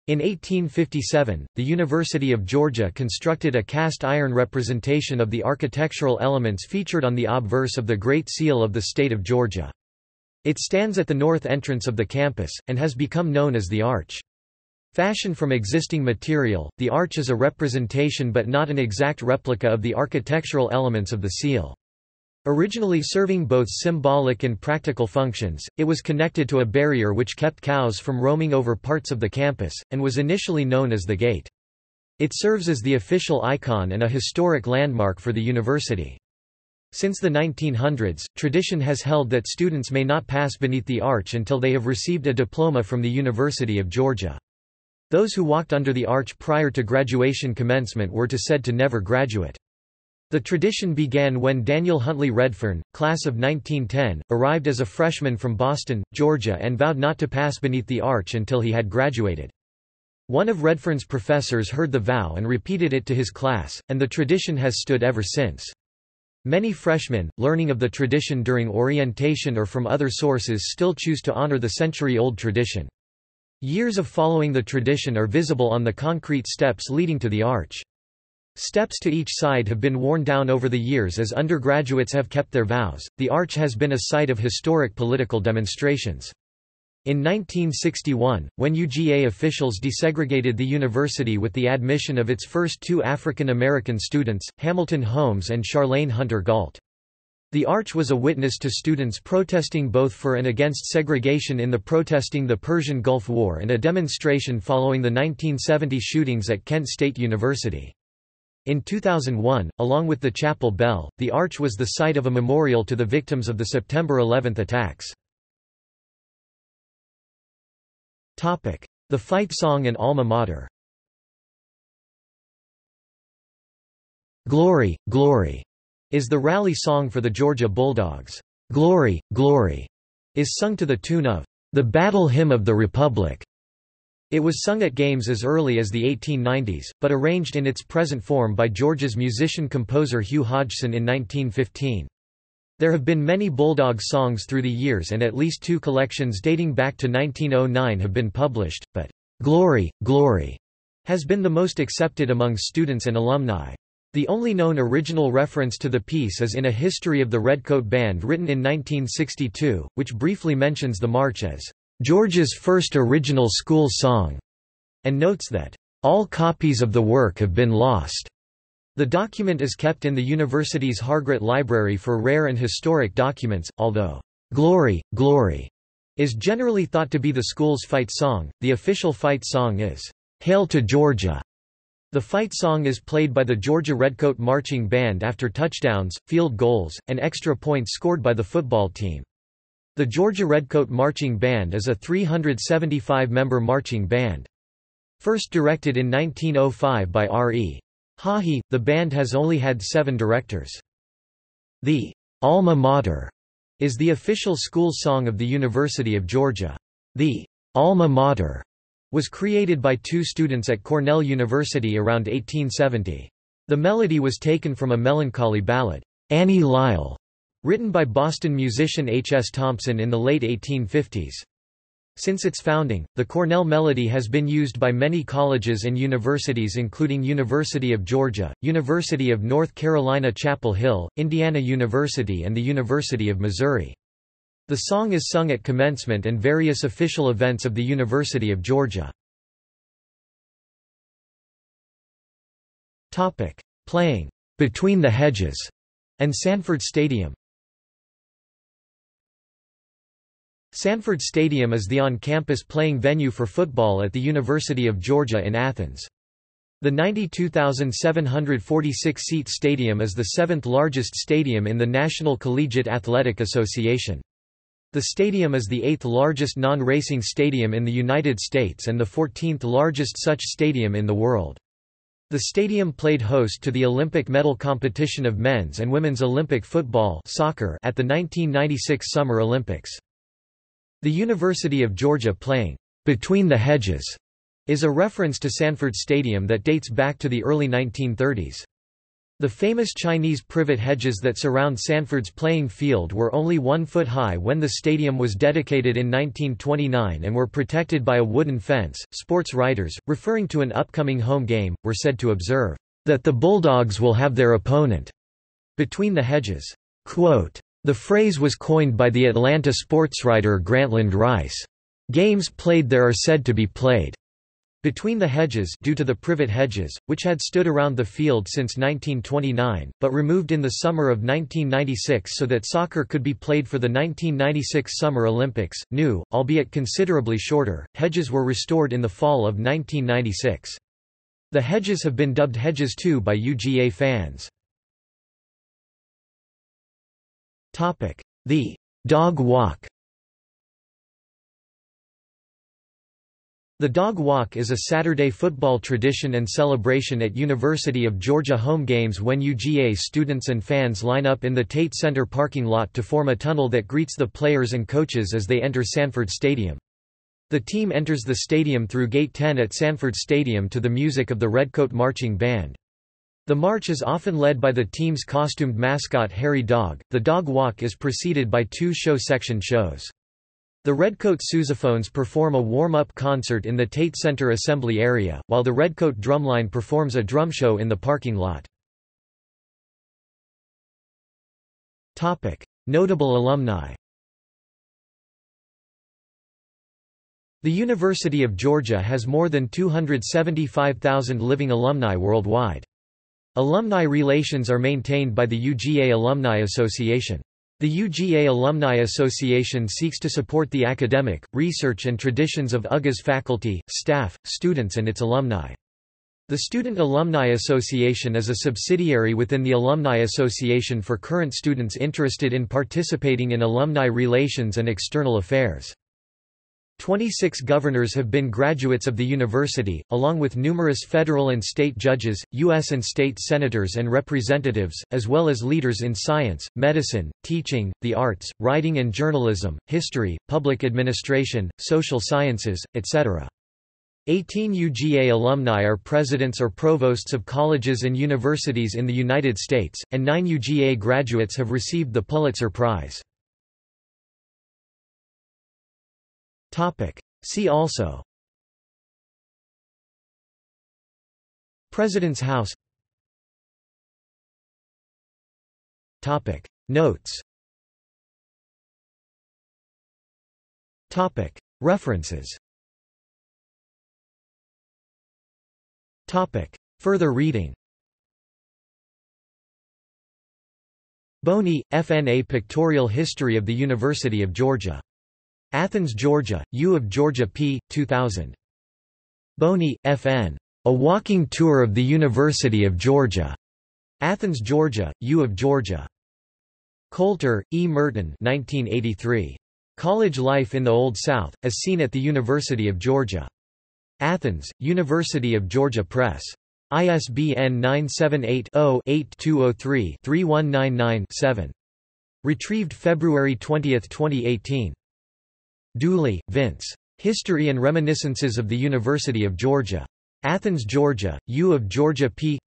In eighteen fifty-seven, the University of Georgia constructed a cast-iron representation of the architectural elements featured on the obverse of the Great Seal of the State of Georgia. It stands at the north entrance of the campus, and has become known as the Arch. Fashioned from existing material, the arch is a representation but not an exact replica of the architectural elements of the seal. Originally serving both symbolic and practical functions, it was connected to a barrier which kept cows from roaming over parts of the campus, and was initially known as the Gate. It serves as the official icon and a historic landmark for the university. Since the nineteen hundreds, tradition has held that students may not pass beneath the arch until they have received a diploma from the University of Georgia. Those who walked under the arch prior to graduation commencement were to said to never graduate. The tradition began when Daniel Huntley Redfern, class of nineteen ten, arrived as a freshman from Boston, Georgia and vowed not to pass beneath the arch until he had graduated. One of Redfern's professors heard the vow and repeated it to his class, and the tradition has stood ever since. Many freshmen, learning of the tradition during orientation or from other sources, still choose to honor the century-old tradition. Years of following the tradition are visible on the concrete steps leading to the arch. Steps to each side have been worn down over the years as undergraduates have kept their vows. The arch has been a site of historic political demonstrations. In nineteen sixty-one, when U G A officials desegregated the university with the admission of its first two African American students, Hamilton Holmes and Charlayne Hunter Galt. The arch was a witness to students protesting both for and against segregation in the protesting the Persian Gulf War and a demonstration following the nineteen seventy shootings at Kent State University. In two thousand one, along with the chapel bell, the arch was the site of a memorial to the victims of the September eleventh attacks. Topic: The Fight Song and Alma Mater. Glory, Glory is the rally song for the Georgia Bulldogs. Glory, Glory is sung to the tune of the Battle Hymn of the Republic. It was sung at games as early as the eighteen nineties, but arranged in its present form by Georgia's musician-composer Hugh Hodgson in nineteen fifteen. There have been many Bulldog songs through the years and at least two collections dating back to nineteen oh nine have been published, but "Glory, Glory" has been the most accepted among students and alumni. The only known original reference to the piece is in a history of the Redcoat Band written in nineteen sixty-two, which briefly mentions the march as Georgia's first original school song, and notes that all copies of the work have been lost. The document is kept in the university's Hargret Library for rare and historic documents. Although "Glory, Glory" is generally thought to be the school's fight song, the official fight song is "Hail to Georgia." The fight song is played by the Georgia Redcoat Marching Band after touchdowns, field goals, and extra points scored by the football team. The Georgia Redcoat Marching Band is a three hundred seventy-five member marching band. First directed in nineteen oh five by R E Haughey, the band has only had seven directors. The Alma Mater is the official school song of the University of Georgia. The Alma Mater was created by two students at Cornell University around eighteen seventy. The melody was taken from a melancholy ballad, Annie Lyle, written by Boston musician H S Thompson in the late eighteen fifties. Since its founding, the Cornell melody has been used by many colleges and universities including University of Georgia, University of North Carolina Chapel Hill, Indiana University and the University of Missouri. The song is sung at commencement and various official events of the University of Georgia. Topic: Playing Between the Hedges and Sanford Stadium. Sanford Stadium is the on-campus playing venue for football at the University of Georgia in Athens. The ninety-two thousand seven hundred forty-six seat stadium is the seventh largest stadium in the National Collegiate Athletic Association. The stadium is the eighth largest non-racing stadium in the United States and the fourteenth largest such stadium in the world. The stadium played host to the Olympic medal competition of men's and women's Olympic football soccer at the nineteen ninety-six Summer Olympics. The University of Georgia playing "Between the Hedges" is a reference to Sanford Stadium that dates back to the early nineteen thirties. The famous Chinese privet hedges that surround Sanford's playing field were only one foot high when the stadium was dedicated in nineteen twenty-nine and were protected by a wooden fence. Sports writers, referring to an upcoming home game, were said to observe that the Bulldogs will have their opponent between the hedges. Quote, the phrase was coined by the Atlanta sportswriter Grantland Rice. Games played there are said to be played between the hedges due to the privet hedges, which had stood around the field since nineteen twenty-nine, but removed in the summer of nineteen ninety-six so that soccer could be played for the nineteen ninety-six Summer Olympics. New, albeit considerably shorter, hedges were restored in the fall of nineteen ninety-six. The hedges have been dubbed hedges too by U G A fans. Topic: The Dog Walk. The Dog Walk is a Saturday football tradition and celebration at University of Georgia home games when U G A students and fans line up in the Tate Center parking lot to form a tunnel that greets the players and coaches as they enter Sanford Stadium. The team enters the stadium through Gate ten at Sanford Stadium to the music of the Redcoat Marching Band. The march is often led by the team's costumed mascot Harry Dog. The Dog Walk is preceded by two show section shows. The Redcoat Sousaphones perform a warm-up concert in the Tate Center assembly area, while the Redcoat Drumline performs a drum show in the parking lot. Topic: Notable alumni. The University of Georgia has more than two hundred seventy-five thousand living alumni worldwide. Alumni relations are maintained by the U G A Alumni Association. The U G A Alumni Association seeks to support the academic, research and traditions of U G A's faculty, staff, students and its alumni. The Student Alumni Association is a subsidiary within the Alumni Association for current students interested in participating in alumni relations and external affairs. twenty-six governors have been graduates of the university, along with numerous federal and state judges, U S and state senators and representatives, as well as leaders in science, medicine, teaching, the arts, writing and journalism, history, public administration, social sciences, et cetera. eighteen U G A alumni are presidents or provosts of colleges and universities in the United States, and nine U G A graduates have received the Pulitzer Prize. See also: President's House. Notes. References. Further reading. Boney, F. N. A Pictorial History of the University of Georgia. Athens, Georgia, U of Georgia P. two thousand. Boney, F N A Walking Tour of the University of Georgia. Athens, Georgia, U of Georgia. Coulter, E. Merton nineteen eighty-three. College Life in the Old South, as Seen at the University of Georgia. Athens, University of Georgia Press. I S B N nine seven eight zero eight two zero three three one nine nine seven. Retrieved February twentieth twenty eighteen. Dooley, Vince. History and Reminiscences of the University of Georgia. Athens, Georgia, U of Georgia P.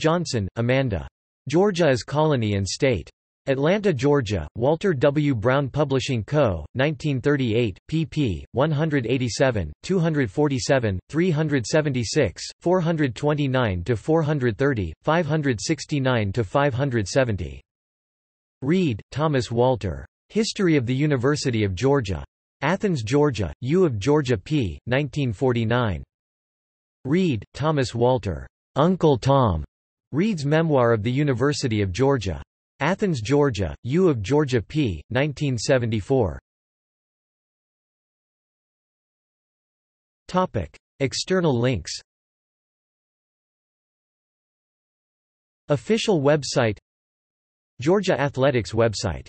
Johnson, Amanda. Georgia as Colony and State. Atlanta, Georgia, Walter W. Brown Publishing Co., nineteen thirty-eight, pp. one eighty-seven, two forty-seven, three seventy-six, four twenty-nine to four thirty, five sixty-nine to five seventy. Reed, Thomas Walter. History of the University of Georgia. Athens, Georgia, U of Georgia P. nineteen forty-nine. Reed, Thomas Walter. Uncle Tom. Reed's Memoir of the University of Georgia. Athens, Georgia, U of Georgia P. nineteen seventy-four. Topic: External links. Official website. Georgia Athletics website.